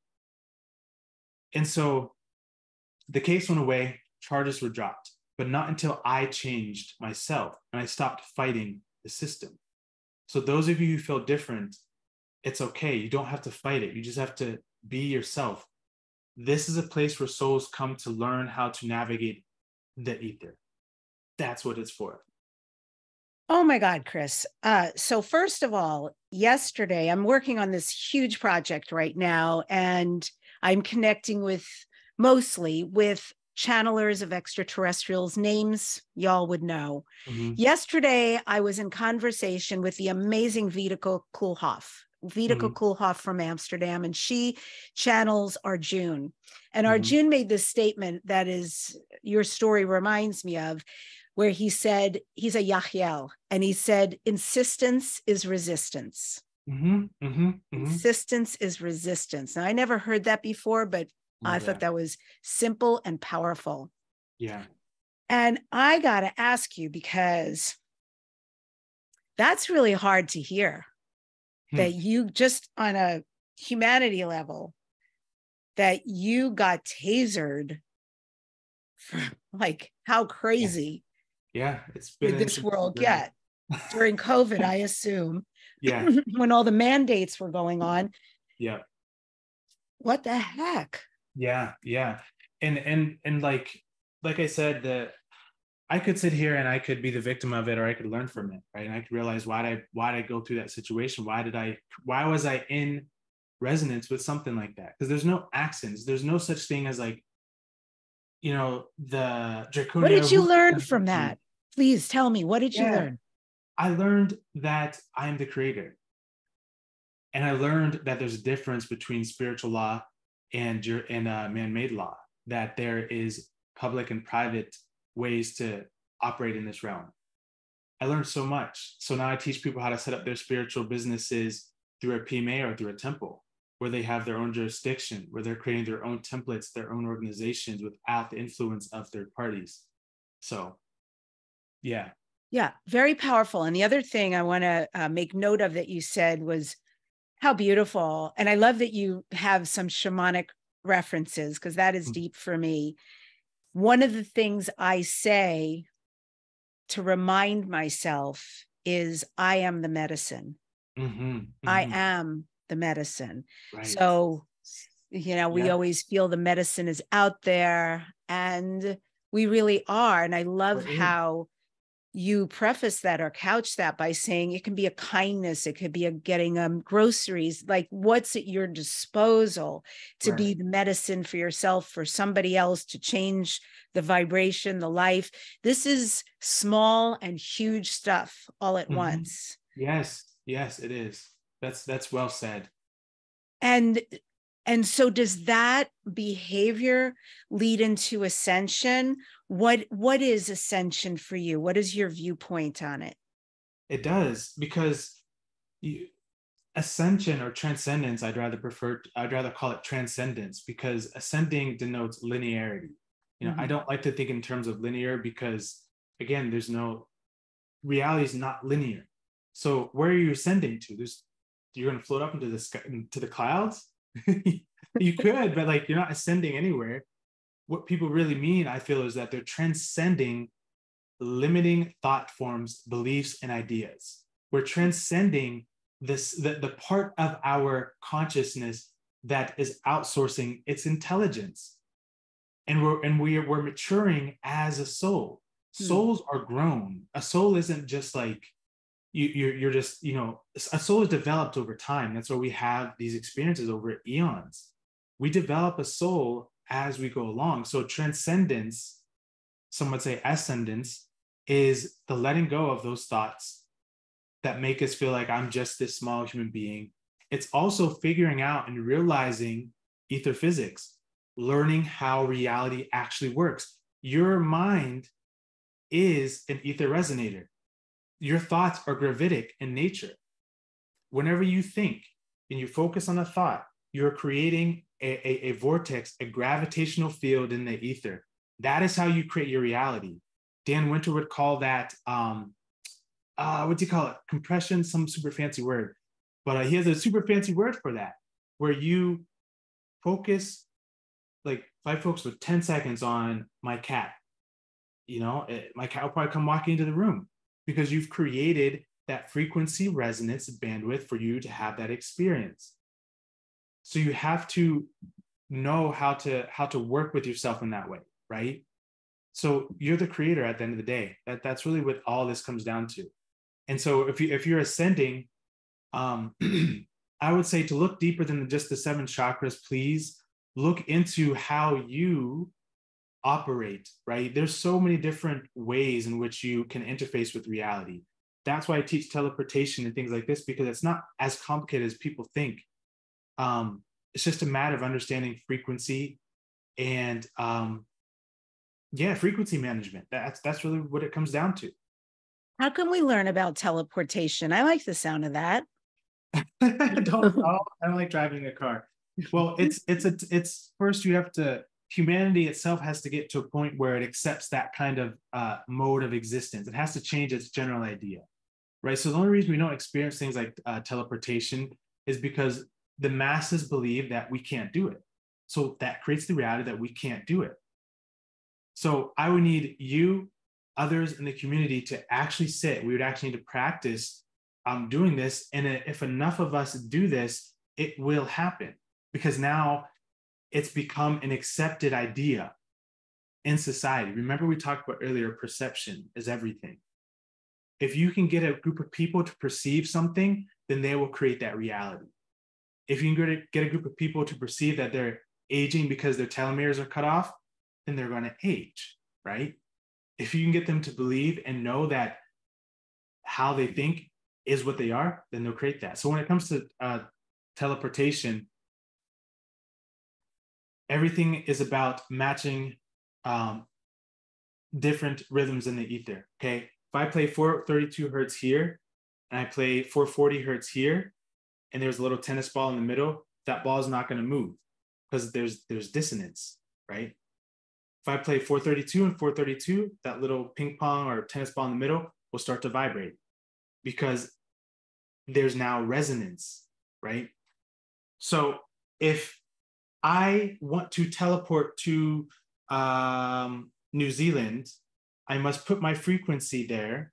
And so the case went away, charges were dropped, but not until I changed myself and I stopped fighting the system. So those of you who feel different, it's okay. You don't have to fight it. You just have to be yourself. This is a place where souls come to learn how to navigate the ether. That's what it's for. Oh my God, Krys. Uh, so first of all, yesterday, I'm working on this huge project right now, and I'm connecting with mostly with channelers of extraterrestrials, names y'all would know. Mm-hmm. Yesterday, I was in conversation with the amazing Vesica Pisces. Vesica Pisces mm-hmm. from Amsterdam, and she channels Arjun. And mm-hmm. Arjun made this statement that is, your story reminds me of, where he said, he's a Yahiel, and he said, insistence is resistance. Mm-hmm. Mm-hmm. Mm-hmm. Insistence is resistance. Now, I never heard that before, but oh, I yeah. thought that was simple and powerful. Yeah. And I got to ask you, because that's really hard to hear. That you just on a humanity level, that you got tasered for like how crazy. Yeah, yeah it's been this world get during COVID, I assume. Yeah. When all the mandates were going on. Yeah. What the heck? Yeah, yeah. And and and like like I said, the I could sit here and I could be the victim of it, or I could learn from it, right? And I could realize why did I why did I go through that situation? Why did I why was I in resonance with something like that? Because there's no accidents. There's no such thing as like, you know, the draconian. What did you learn from that? Please tell me. What did yeah. you learn? I learned that I am the creator, and I learned that there's a difference between spiritual law and your and uh, man-made law. That there is public and private ways to operate in this realm. I learned so much. So now I teach people how to set up their spiritual businesses through a P M A or through a temple, where they have their own jurisdiction, where they're creating their own templates, their own organizations without the influence of third parties. So, yeah. Yeah, very powerful. And the other thing I want to uh, make note of that you said was how beautiful. And I love that you have some shamanic references, because that is mm-hmm. deep for me. One of the things I say to remind myself is I am the medicine. Mm-hmm, mm-hmm. I am the medicine. Right. So, you know, we yeah. always feel the medicine is out there, and we really are. And I love right. how you preface that or couch that by saying it can be a kindness. It could be a getting um, groceries, like what's at your disposal to right. be the medicine for yourself, for somebody else, to change the vibration, the life. This is small and huge stuff all at mm-hmm. once. Yes. Yes, it is. That's, that's well said. And, and so does that behavior lead into ascension? What, what is ascension for you? What is your viewpoint on it? It does, because you, ascension or transcendence, I'd rather prefer, I'd rather call it transcendence, because ascending denotes linearity. You know, mm-hmm. I don't like to think in terms of linear, because again, there's no, reality is not linear. So where are you ascending to? There's, you're going to float up into the sky, into the clouds. You could, but like, you're not ascending anywhere. What people really mean, I feel, is that they're transcending limiting thought forms, beliefs, and ideas. We're transcending this, the, the part of our consciousness that is outsourcing its intelligence. And we're, and we're, we're maturing as a soul. Souls hmm. are grown. A soul isn't just like, You, you're, you're just, you know, a soul is developed over time. That's why we have these experiences over eons. We develop a soul as we go along. So transcendence, some would say ascendance, is the letting go of those thoughts that make us feel like I'm just this small human being. It's also figuring out and realizing ether physics, learning how reality actually works. Your mind is an ether resonator. Your thoughts are gravitic in nature. Whenever you think and you focus on a thought, you're creating a, a, a vortex, a gravitational field in the ether. That is how you create your reality. Dan Winter would call that, um, uh, what do you call it? Compression, some super fancy word. But uh, he has a super fancy word for that, where you focus, like if I focus for ten seconds on my cat, you know, it, my cat will probably come walking into the room, because you've created that frequency resonance bandwidth for you to have that experience. So you have to know how to, how to work with yourself in that way, right? So you're the creator at the end of the day. That, that's really what all this comes down to. And so if, you, if you're ascending, um, I would say to look deeper than just the seven chakras, please look into how you operate, right? There's so many different ways in which you can interface with reality. That's why I teach teleportation and things like this, because it's not as complicated as people think. Um, it's just a matter of understanding frequency and um, yeah, frequency management. That's, that's really what it comes down to. How can we learn about teleportation? I like the sound of that. I don't know. I don't like driving a car. Well, it's, it's, a, it's first you have to, humanity itself has to get to a point where it accepts that kind of uh, mode of existence. It has to change its general idea, right? So the only reason we don't experience things like uh, teleportation is because the masses believe that we can't do it. So that creates the reality that we can't do it. So I would need you, others in the community to actually sit. We would actually need to practice um, doing this. And if enough of us do this, it will happen, because now it's become an accepted idea in society. Remember, we talked about earlier, perception is everything. If you can get a group of people to perceive something, then they will create that reality. If you can get a group of people to perceive that they're aging because their telomeres are cut off, then they're going to age, right? If you can get them to believe and know that how they think is what they are, then they'll create that. So when it comes to uh, teleportation, everything is about matching um, different rhythms in the ether, okay? If I play four thirty-two hertz here, and I play four forty hertz here, and there's a little tennis ball in the middle, that ball is not gonna move because there's, there's dissonance, right? If I play four thirty-two and four thirty-two, that little ping pong or tennis ball in the middle will start to vibrate because there's now resonance, right? So if I want to teleport to um, New Zealand, I must put my frequency there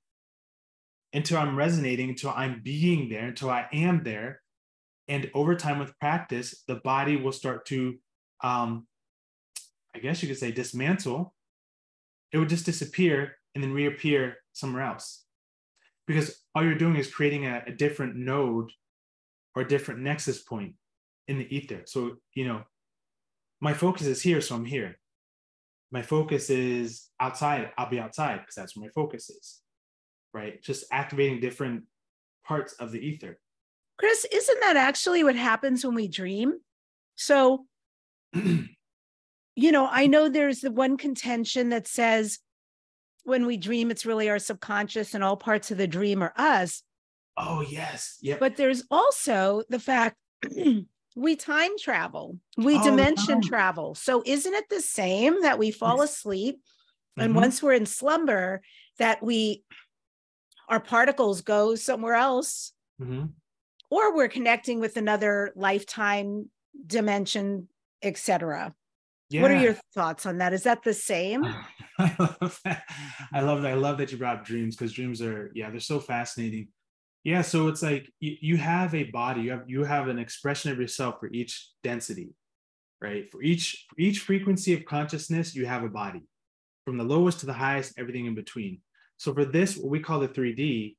until I'm resonating, until I'm being there, until I am there. And over time with practice, the body will start to, um, I guess you could say, dismantle. It would just disappear and then reappear somewhere else. Because all you're doing is creating a, a different node or a different nexus point in the ether. So, you know, my focus is here, so I'm here. My focus is outside, I'll be outside, because that's where my focus is, right? Just activating different parts of the ether. Krys, isn't that actually what happens when we dream? So, you know, I know there's the one contention that says when we dream, it's really our subconscious and all parts of the dream are us. Oh, yes. Yep. But there's also the fact we time travel, we oh, dimension no. travel. So isn't it the same that we fall yes. asleep mm-hmm. and once we're in slumber that we, our particles go somewhere else? Mm-hmm. Or we're connecting with another lifetime, dimension, et cetera. Yeah. What are your thoughts on that? Is that the same? I love that. I love that. I love that you brought up dreams, because dreams are, yeah, they're so fascinating. Yeah, so it's like you, you have a body, you have you have an expression of yourself for each density, right? For each, for each frequency of consciousness, you have a body, from the lowest to the highest, everything in between. So for this, what we call the three D,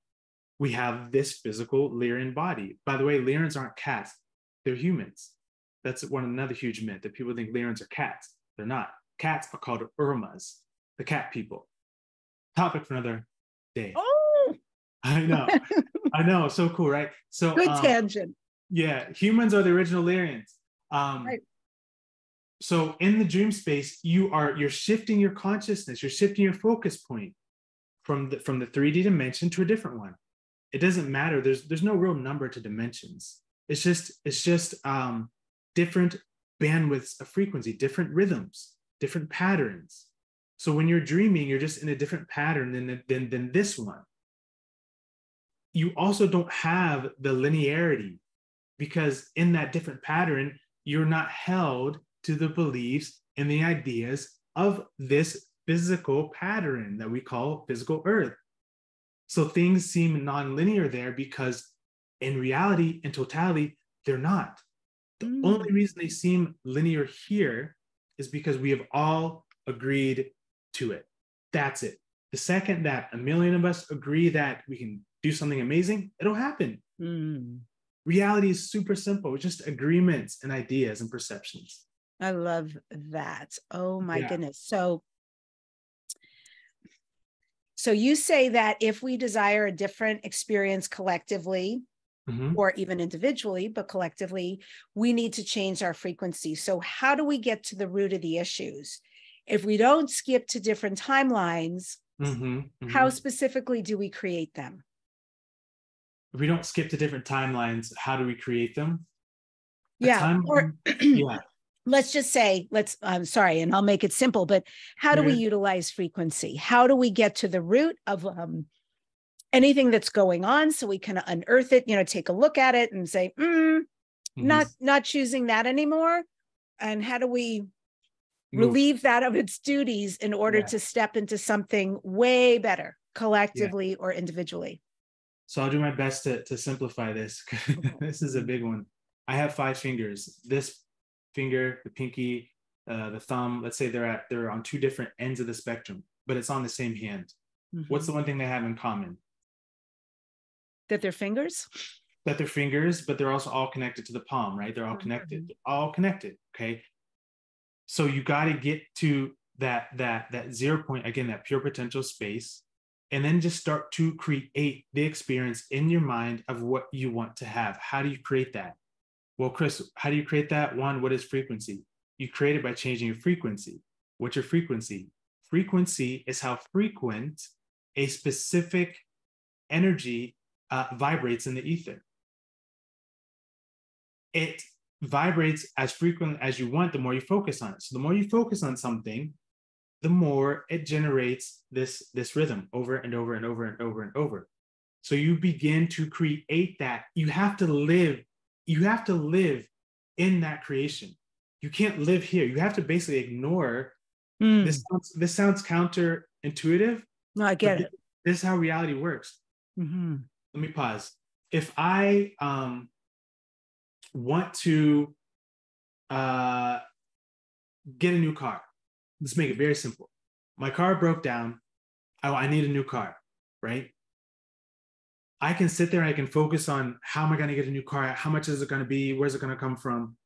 we have this physical Lyrian body. By the way, Lyrians aren't cats, they're humans. That's one another huge myth, that people think Lyrians are cats. They're not. Cats are called Urmas, the cat people. Topic for another day. Oh! I know. I know. So cool, right? So good um, tangent. Yeah. Humans are the original Lyrians. Um, right. So in the dream space, you are, you're shifting your consciousness. You're shifting your focus point from the, from the three D dimension to a different one. It doesn't matter. There's, there's no real number to dimensions. It's just, it's just um, different bandwidths of frequency, different rhythms, different patterns. So when you're dreaming, you're just in a different pattern than, than, than this one. You also don't have the linearity, because in that different pattern, you're not held to the beliefs and the ideas of this physical pattern that we call physical Earth. So things seem non-linear there, because in reality, in totality, they're not. The mm. only reason they seem linear here is because we have all agreed to it. That's it. The second that a million of us agree that we can do something amazing, it'll happen. Mm. Reality is super simple. It's just agreements and ideas and perceptions. I love that. Oh my yeah. goodness. So So you say that if we desire a different experience collectively, mm-hmm. or even individually, but collectively, we need to change our frequency. So how do we get to the root of the issues? If we don't skip to different timelines, mm-hmm. Mm-hmm. how specifically do we create them? If we don't skip to different timelines, how do we create them? The yeah. Timeline, or yeah. Let's just say, let's, I'm sorry, and I'll make it simple, but how do we utilize frequency? How do we get to the root of um, anything that's going on so we can unearth it, you know, take a look at it and say, mm, mm-hmm. not, not choosing that anymore. And how do we Move. relieve that of its duties in order yeah. to step into something way better collectively yeah. or individually? So I'll do my best to, to simplify this. This is a big one. I have five fingers. This finger, the pinky, uh, the thumb, let's say they're at, they're on two different ends of the spectrum, but it's on the same hand. Mm-hmm. What's the one thing they have in common? That they're fingers? That they're fingers, but they're also all connected to the palm, right? They're all connected, mm-hmm. all connected, okay? So you gotta get to that, that, that zero point, again, that pure potential space, and then just start to create the experience in your mind of what you want to have. How do you create that? Well, Krys, how do you create that? One, what is frequency? You create it by changing your frequency. What's your frequency? Frequency is how frequent a specific energy uh, vibrates in the ether. It vibrates as frequent as you want the more you focus on it. So the more you focus on something, the more it generates this, this rhythm over and over and over and over and over. So you begin to create that. You have to live You have to live in that creation. You can't live here. You have to basically ignore. Mm. This sounds, this sounds counterintuitive. No, I get it. This, this is how reality works. Mm-hmm. Let me pause. If I um, want to uh, get a new car, let's make it very simple. My car broke down. I, I need a new car, right? I can sit there, I can focus on how am I going to get a new car? How much is it going to be? Where's it going to come from?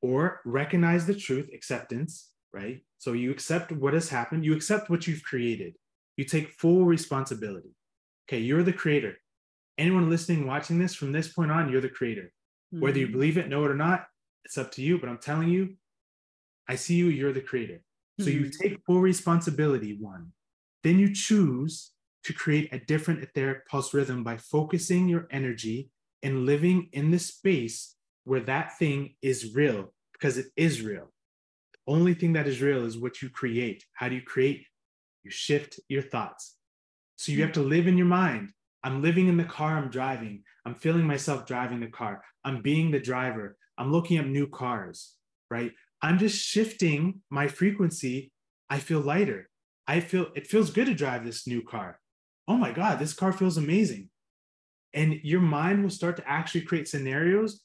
Or recognize the truth, acceptance, right? So you accept what has happened. You accept what you've created. You take full responsibility. Okay, you're the creator. Anyone listening, watching this, from this point on, you're the creator. Mm-hmm. Whether you believe it, know it or not, it's up to you. But I'm telling you, I see you, you're the creator. Mm-hmm. So you take full responsibility, one. Then you choose to create a different etheric pulse rhythm by focusing your energy and living in the space where that thing is real, because it is real. The only thing that is real is what you create. How do you create? You shift your thoughts. So you have to live in your mind. I'm living in the car I'm driving. I'm feeling myself driving the car. I'm being the driver. I'm looking up new cars, right? I'm just shifting my frequency. I feel lighter. I feel, it feels good to drive this new car. Oh my God, this car feels amazing. And your mind will start to actually create scenarios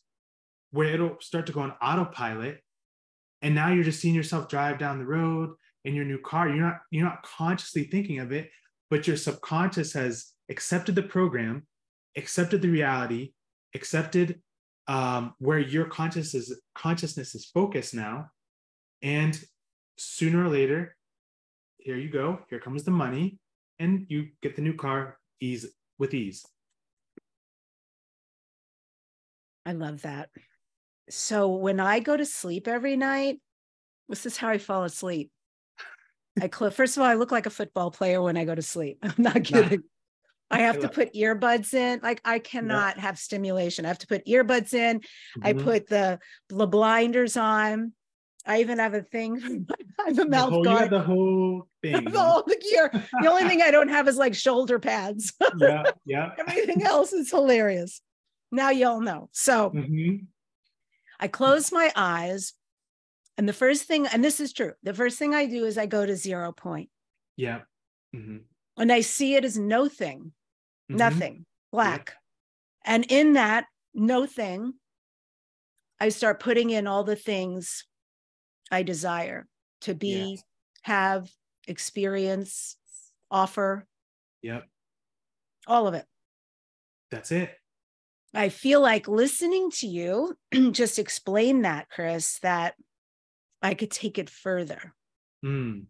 where it'll start to go on autopilot. And now you're just seeing yourself drive down the road in your new car. You're not, you're not consciously thinking of it, but your subconscious has accepted the program, accepted the reality, accepted um, where your conscious is, consciousness is focused now. And sooner or later, here you go, here comes the money, and you get the new car ease with ease. I love that. So when I go to sleep every night, this is how I fall asleep. I cl- First of all, I look like a football player when I go to sleep. I'm not kidding. Nah. I have I to put earbuds in. Like I cannot yeah. have stimulation. I have to put earbuds in. Mm-hmm. I put the, the blinders on. I even have a thing. I have a mouth the whole, guard. The whole thing. The whole gear. The only thing I don't have is like shoulder pads. Yeah, yeah. Everything else is hilarious. Now y'all know. So mm-hmm. I close my eyes. And the first thing, and this is true, the first thing I do is I go to zero point. Yeah. Mm-hmm. And I see it as no thing, mm-hmm. nothing, black. Yeah. And in that no thing, I start putting in all the things I desire to be, yeah. have, experience, offer. Yep. All of it. That's it. I feel like listening to you just explain that, Krys, that I could take it further. Mm.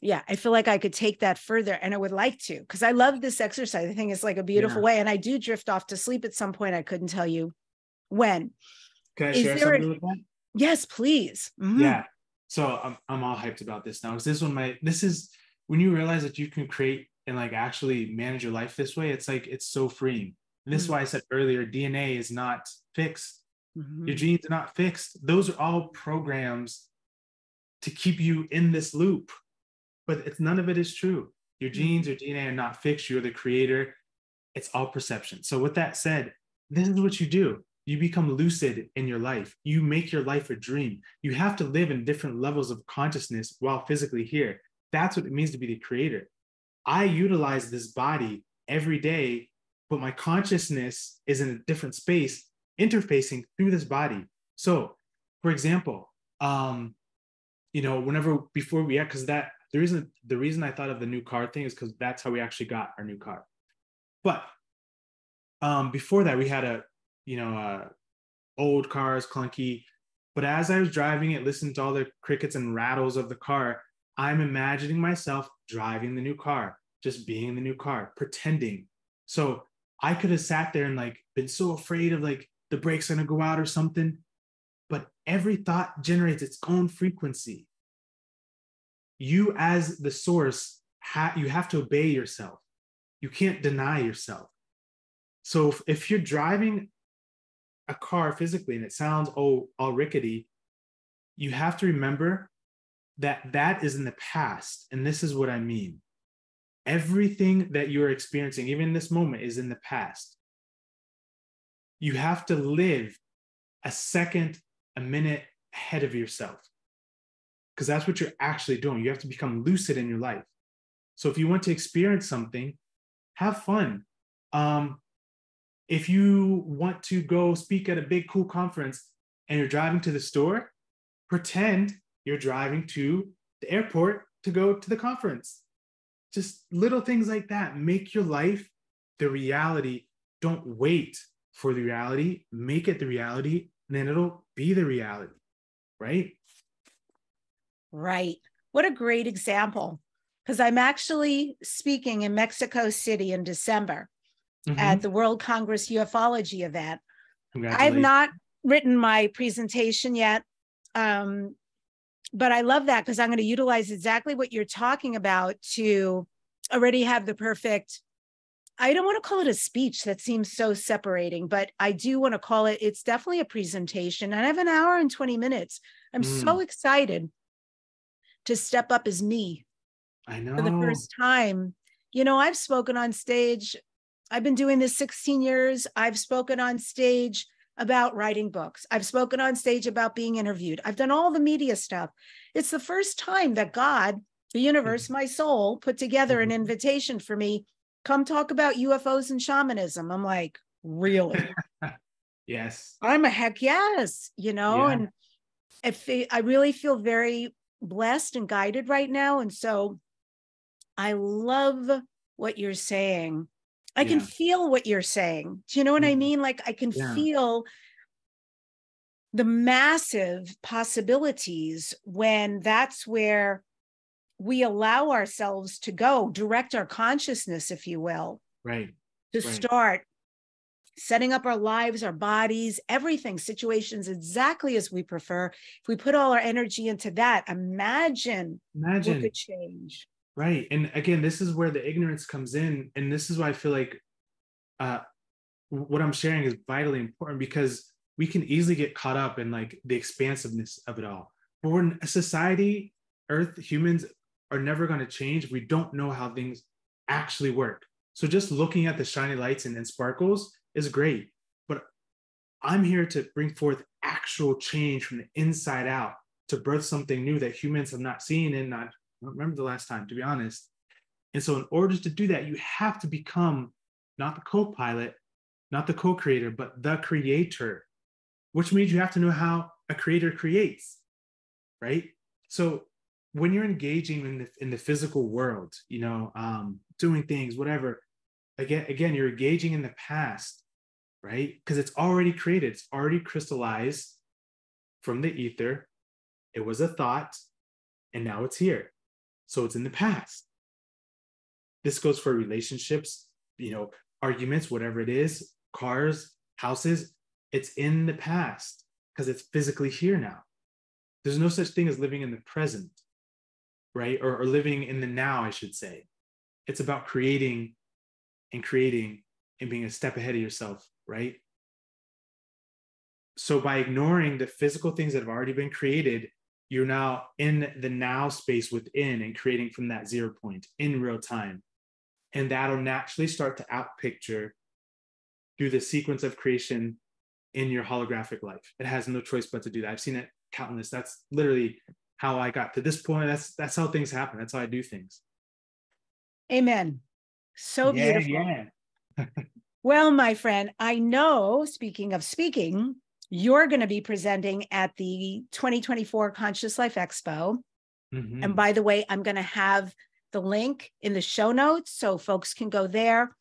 Yeah, I feel like I could take that further, and I would like to, because I love this exercise. I think it's like a beautiful yeah. way. And I do drift off to sleep at some point. I couldn't tell you when. Can I Is share something a- with that? Yes, please. Mm-hmm. Yeah. So I'm, I'm all hyped about this now, because this one, my, this is when you realize that you can create and like actually manage your life this way. It's like, it's so freeing. And this mm-hmm. is why I said earlier, D N A is not fixed. Mm-hmm. Your genes are not fixed. Those are all programs to keep you in this loop, but it's none of it is true. Your genes, your D N A are not fixed. You're the creator. It's all perception. So with that said, this is what you do. You become lucid in your life. You make your life a dream. You have to live in different levels of consciousness while physically here. That's what it means to be the creator. I utilize this body every day, but my consciousness is in a different space, interfacing through this body. So, for example, um, you know, whenever, before we, yeah, because that, the reason, the reason I thought of the new car thing is because that's how we actually got our new car. But um, before that, we had a, you know, uh, old cars, clunky. But as I was driving it, listening to all the crickets and rattles of the car, I'm imagining myself driving the new car, just being in the new car, pretending. So I could have sat there and like been so afraid of like the brakes going to go out or something. But every thought generates its own frequency. You as the source, ha- you have to obey yourself. You can't deny yourself. So if, if you're driving a car physically and it sounds all, all rickety, you have to remember that that is in the past. And this is what I mean. Everything that you're experiencing, even in this moment, is in the past. You have to live a second, a minute ahead of yourself, because that's what you're actually doing. You have to become lucid in your life. So if you want to experience something, have fun. Um, if you want to go speak at a big, cool conference and you're driving to the store, pretend you're driving to the airport to go to the conference. Just little things like that. Make your life the reality. Don't wait for the reality. Make it the reality, and then it'll be the reality, right? Right. What a great example, because I'm actually speaking in Mexico City in December mm-hmm. at the World Congress Ufology event. I've not written my presentation yet, um, but I love that because I'm going to utilize exactly what you're talking about to already have the perfect, I don't want to call it a speech, that seems so separating, but I do want to call it, it's definitely a presentation. And I have an hour and twenty minutes. I'm mm. so excited to step up as me. I know. For the first time. You know, I've spoken on stage. I've been doing this sixteen years. I've spoken on stage about writing books. I've spoken on stage about being interviewed. I've done all the media stuff. It's the first time that God, the universe, mm-hmm. my soul, put together mm-hmm. an invitation for me. Come talk about U F Os and shamanism. I'm like, really? Yes. I'm a heck yes, you know, yeah. and if it, I really feel very blessed and guided right now. And so I love what you're saying. I yeah. can feel what you're saying. Do you know what mm-hmm. I mean? Like I can yeah. feel the massive possibilities when that's where we allow ourselves to go, direct our consciousness, if you will, right. to right. start setting up our lives, our bodies, everything, situations exactly as we prefer. If we put all our energy into that, imagine, imagine. what could change. Right. And again, this is where the ignorance comes in. And this is why I feel like uh, what I'm sharing is vitally important, because we can easily get caught up in like the expansiveness of it all. But we're in a society, Earth, humans are never going to change. We don't know how things actually work. So just looking at the shiny lights and, and sparkles is great, but I'm here to bring forth actual change from the inside out to birth something new that humans have not seen and not remember the last time, to be honest. And so in order to do that, you have to become not the co-pilot, not the co-creator, but the creator, which means you have to know how a creator creates, right? So when you're engaging in the, in the physical world, you know, um, doing things, whatever, again, again, you're engaging in the past, right? Because it's already created. It's already crystallized from the ether. It was a thought, and now it's here. So it's in the past. This goes for relationships, you know, arguments, whatever it is, cars, houses. It's in the past because it's physically here now. There's no such thing as living in the present, right? Or, or living in the now, I should say. It's about creating and creating and being a step ahead of yourself, right? So by ignoring the physical things that have already been created, you're now in the now space within and creating from that zero point in real time. And that'll naturally start to outpicture through the sequence of creation in your holographic life. It has no choice but to do that. I've seen it countless. That's literally how I got to this point. That's that's how things happen. That's how I do things. Amen. So yeah, beautiful. Yeah. Well, my friend, I know, speaking of speaking, you're going to be presenting at the twenty twenty-four Conscious Life Expo. Mm-hmm. And by the way, I'm going to have the link in the show notes so folks can go there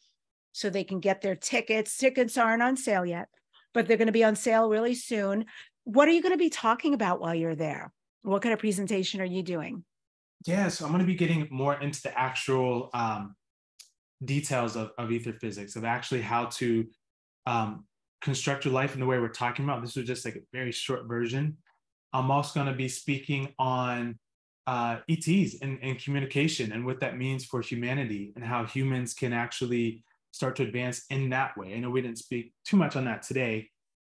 so they can get their tickets. Tickets aren't on sale yet, but they're going to be on sale really soon. What are you going to be talking about while you're there? What kind of presentation are you doing? Yeah, so I'm going to be getting more into the actual um, details of, of ether physics, of actually how to um, construct your life in the way we're talking about. This was just like a very short version. I'm also going to be speaking on uh, E Ts and, and communication and what that means for humanity and how humans can actually start to advance in that way. I know we didn't speak too much on that today,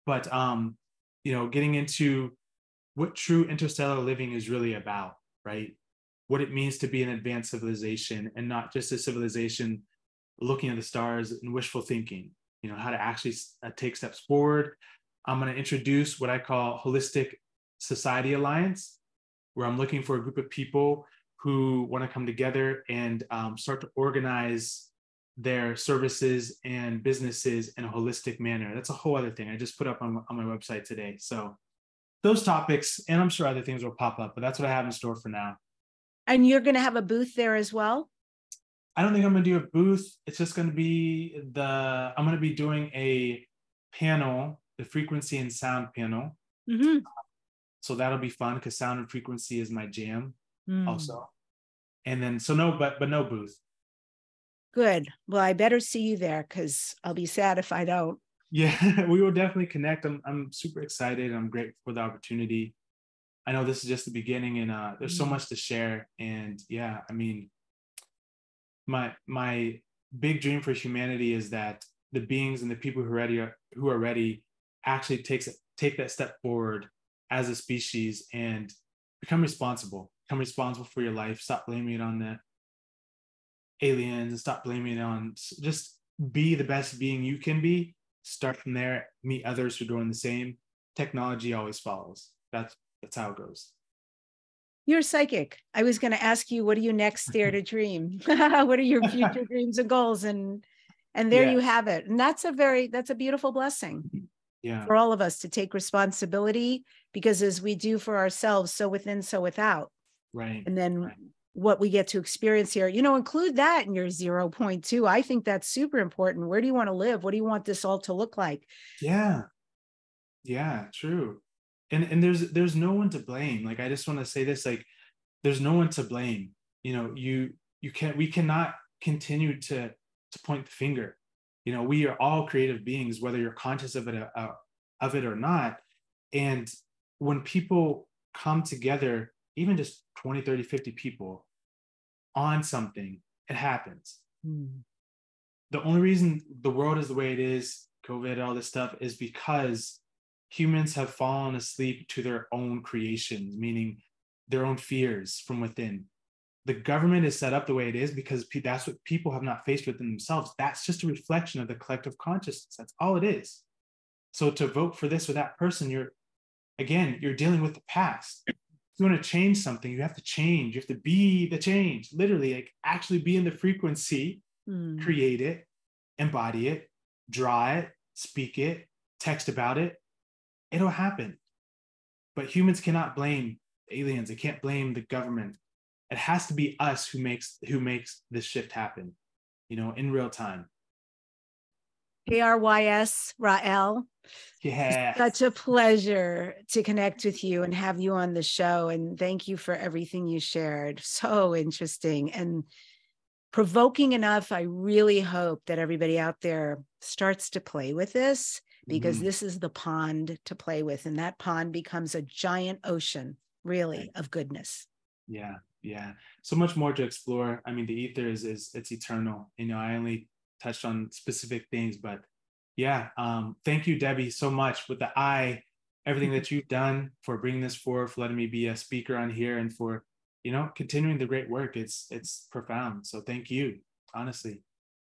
but um, you know, getting into what true interstellar living is really about, right? What it means to be an advanced civilization and not just a civilization looking at the stars and wishful thinking. You know, how to actually take steps forward. I'm going to introduce what I call Holistic Society Alliance, where I'm looking for a group of people who want to come together and um, start to organize their services and businesses in a holistic manner. That's a whole other thing I just put up on, on my website today. So those topics, and I'm sure other things will pop up, but that's what I have in store for now. And you're going to have a booth there as well? I don't think I'm going to do a booth. It's just going to be the, I'm going to be doing a panel, the frequency and sound panel. Mm-hmm. So that'll be fun because sound and frequency is my jam mm. also. And then, so no, but, but no booth. Good. Well, I better see you there because I'll be sad if I don't. Yeah, we will definitely connect. I'm, I'm super excited. I'm grateful for the opportunity. I know this is just the beginning and uh, there's so much to share. And yeah, I mean, my my big dream for humanity is that the beings and the people who are ready, who are ready actually takes take that step forward as a species and become responsible. Become responsible for your life. Stop blaming it on the aliens and stop blaming it on, just be the best being you can be. Start from there, meet others who are doing the same. Technology always follows. That's that's how it goes. You're psychic. I was going to ask you, what do you next dare to dream? What are your future dreams and goals? And and there yeah. you have it. And that's a very, that's a beautiful blessing yeah. for all of us to take responsibility, because as we do for ourselves, so within, so without. Right. And then right. what we get to experience here, you know, include that in your zero point two. I think that's super important. Where do you want to live? What do you want this all to look like? Yeah. Yeah, true. And and there's, there's no one to blame. Like, I just want to say this, like, there's no one to blame. You know, you, you can't, we cannot continue to, to point the finger. You know, we are all creative beings, whether you're conscious of it, uh, of it or not. And when people come together, even just twenty, thirty, fifty people, on something, it happens. Mm. The only reason the world is the way it is, COVID, all this stuff, is because humans have fallen asleep to their own creations, meaning their own fears from within. The government is set up the way it is because that's what people have not faced within themselves. That's just a reflection of the collective consciousness. That's all it is. So to vote for this or that person, you're, again, you're dealing with the past. If you want to change something, you have to change. You have to be the change, literally, like actually be in the frequency, mm. create it, embody it, draw it, speak it, text about it. It'll happen. But humans cannot blame aliens. They can't blame the government. It has to be us who makes who makes this shift happen, you know, in real time. Krys Ra El. Yeah. It's such a pleasure to connect with you and have you on the show. And thank you for everything you shared. So interesting and provoking enough. I really hope that everybody out there starts to play with this, because mm-hmm. this is the pond to play with. And that pond becomes a giant ocean, really, right. of goodness. Yeah. Yeah. So much more to explore. I mean, the ether is, is it's eternal. You know, I only touched on specific things, but yeah. Um, thank you, Debbi, so much with the I, everything that you've done, for bringing this forward, for letting me be a speaker on here, and for, you know, continuing the great work. It's, it's profound. So thank you, honestly.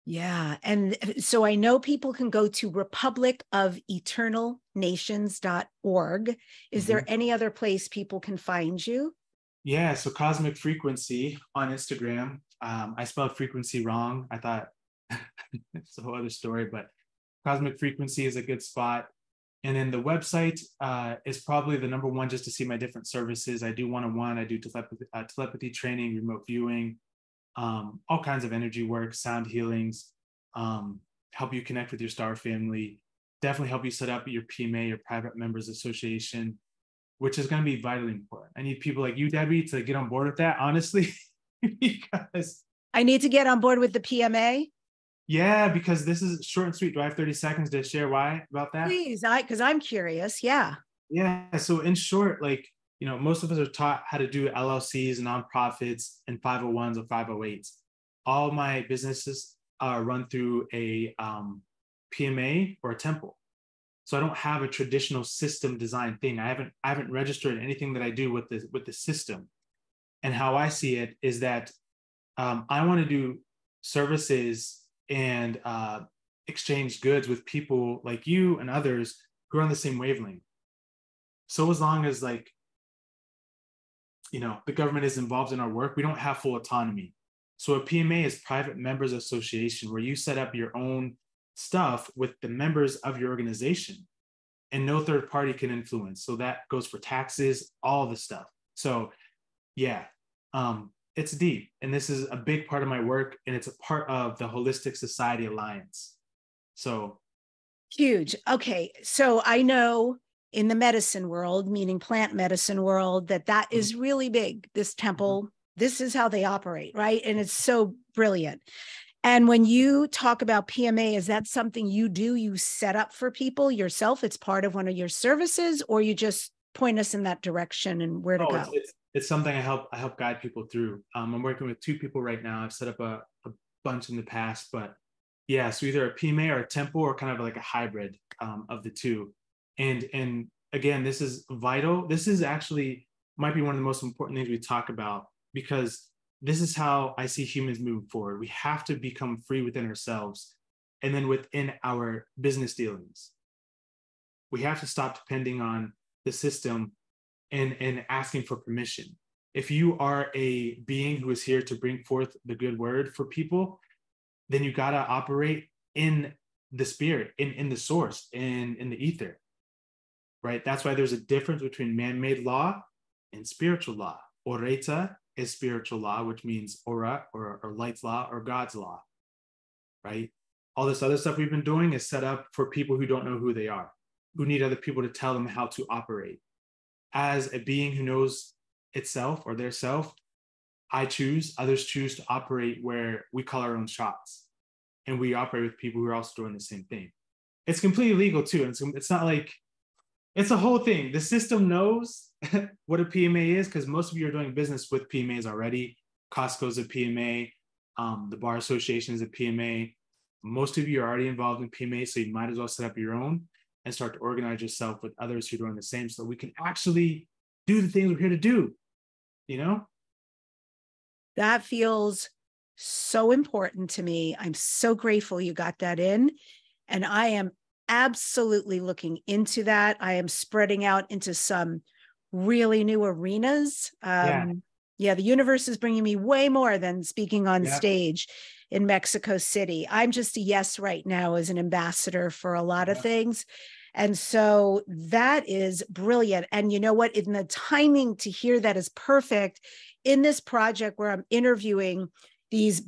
Yeah. And so I know people can go to republic of eternal nations dot org. Is mm-hmm. there any other place people can find you? Yeah. So Cosmic Frequency on Instagram. Um, I spelled frequency wrong. I thought it's a whole other story, but Cosmic Frequency is a good spot. And then the website uh, is probably the number one, just to see my different services. I do one-on-one, I do telepathy, uh, telepathy training, remote viewing, um, all kinds of energy work, sound healings, um, help you connect with your star family, definitely help you set up your P M A, your private members association, which is going to be vitally important. I need people like you, Debbi, to get on board with that, honestly, because I need to get on board with the P M A. Yeah, because this is short and sweet. Do I have thirty seconds to share why about that? Please, I because I'm curious. Yeah. Yeah. So in short, like, you know, most of us are taught how to do L L Cs, nonprofits, and five oh ones or five oh eights. All my businesses are run through a um, P M A or a temple. So I don't have a traditional system design thing. I haven't I haven't registered anything that I do with the with the system. And how I see it is that um, I want to do services and uh, exchange goods with people like you and others who are on the same wavelength. So as long as, like, you know, the government is involved in our work, we don't have full autonomy. So a P M A is private members association, where you set up your own stuff with the members of your organization, and no third party can influence. So that goes for taxes, all the stuff. So yeah, um, it's deep. And this is a big part of my work, and it's a part of the Holistic Society Alliance. So huge. Okay. So I know in the medicine world, meaning plant medicine world, that that is really big, this temple. Mm-hmm. This is how they operate, right? And it's so brilliant. And when you talk about P M A, is that something you do? You set up for people yourself? It's part of one of your services, or you just point us in that direction and where to oh, go? It's, it's, it's something I help, I help guide people through. Um, I'm working with two people right now. I've set up a, a bunch in the past, but yeah, so either a P M A or a temple, or kind of like a hybrid um, of the two. And, and again, this is vital. This is actually might be one of the most important things we talk about, because this is how I see humans moving forward. We have to become free within ourselves, and then within our business dealings. We have to stop depending on the system and, and asking for permission. If you are a being who is here to bring forth the good word for people, then you got to operate in the spirit, in, in the source, in, in the ether, right? That's why there's a difference between man-made law and spiritual law. Oreta is spiritual law, which means aura or, or light's law or God's law, right? All this other stuff we've been doing is set up for people who don't know who they are, who need other people to tell them how to operate. As a being who knows itself or their self, I choose, others choose to operate where we call our own shots, and we operate with people who are also doing the same thing. It's completely legal too. And it's, it's not like, it's a whole thing. The system knows what a P M A is, because most of you are doing business with P M As already. Costco's a P M A. Um, the Bar Association is a P M A. Most of you are already involved in P M A, so you might as well set up your own and start to organize yourself with others who are doing the same, so we can actually do the things we're here to do, you know? That feels so important to me. I'm so grateful you got that in. And I am absolutely looking into that. I am spreading out into some really new arenas. Um, yeah. yeah, the universe is bringing me way more than speaking on yeah. stage in Mexico City. I'm just a yes right now as an ambassador for a lot yeah. of things. And so that is brilliant. And you know what? In the timing to hear that is perfect. In this project where I'm interviewing these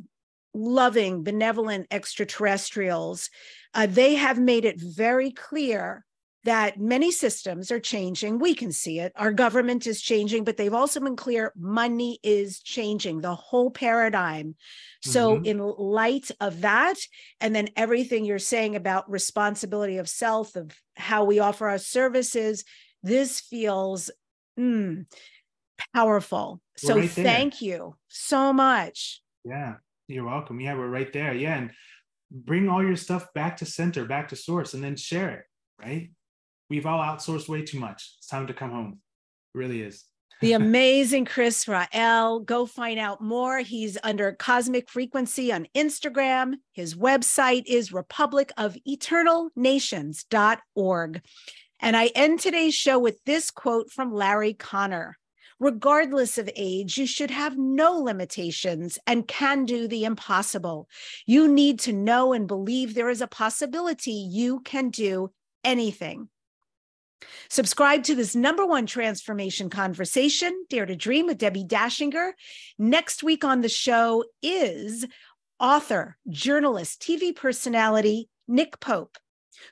loving, benevolent extraterrestrials, uh, they have made it very clear that many systems are changing. We can see it. Our government is changing, but they've also been clear money is changing, the whole paradigm. So mm-hmm. in light of that, and then everything you're saying about responsibility of self, of how we offer our services, this feels mm, powerful. So right thank you so much. Yeah, you're welcome. Yeah, we're right there. Yeah. And bring all your stuff back to center, back to source, and then share it, right? We've all outsourced way too much. It's time to come home. It really is. The amazing Krys Ra El. Go find out more. He's under Cosmic Frequency on Instagram. His website is republic of eternal nations dot org. And I end today's show with this quote from Larry Connor. Regardless of age, you should have no limitations and can do the impossible. You need to know and believe there is a possibility you can do anything. Subscribe to this number one transformation conversation, Dare to Dream with Debbi Dachinger. Next week on the show is author, journalist, T V personality, Nick Pope,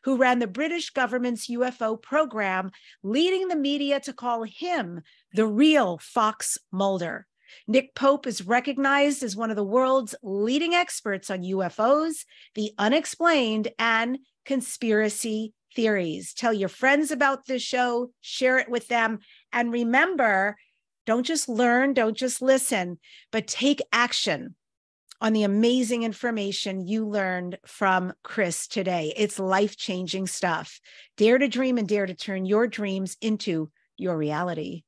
who ran the British government's U F O program, leading the media to call him the real Fox Mulder. Nick Pope is recognized as one of the world's leading experts on U F Os, the unexplained, and conspiracy theories. Tell your friends about this show, share it with them, and remember, don't just learn, don't just listen, but take action on the amazing information you learned from Krys today. It's life-changing stuff. Dare to dream and dare to turn your dreams into your reality.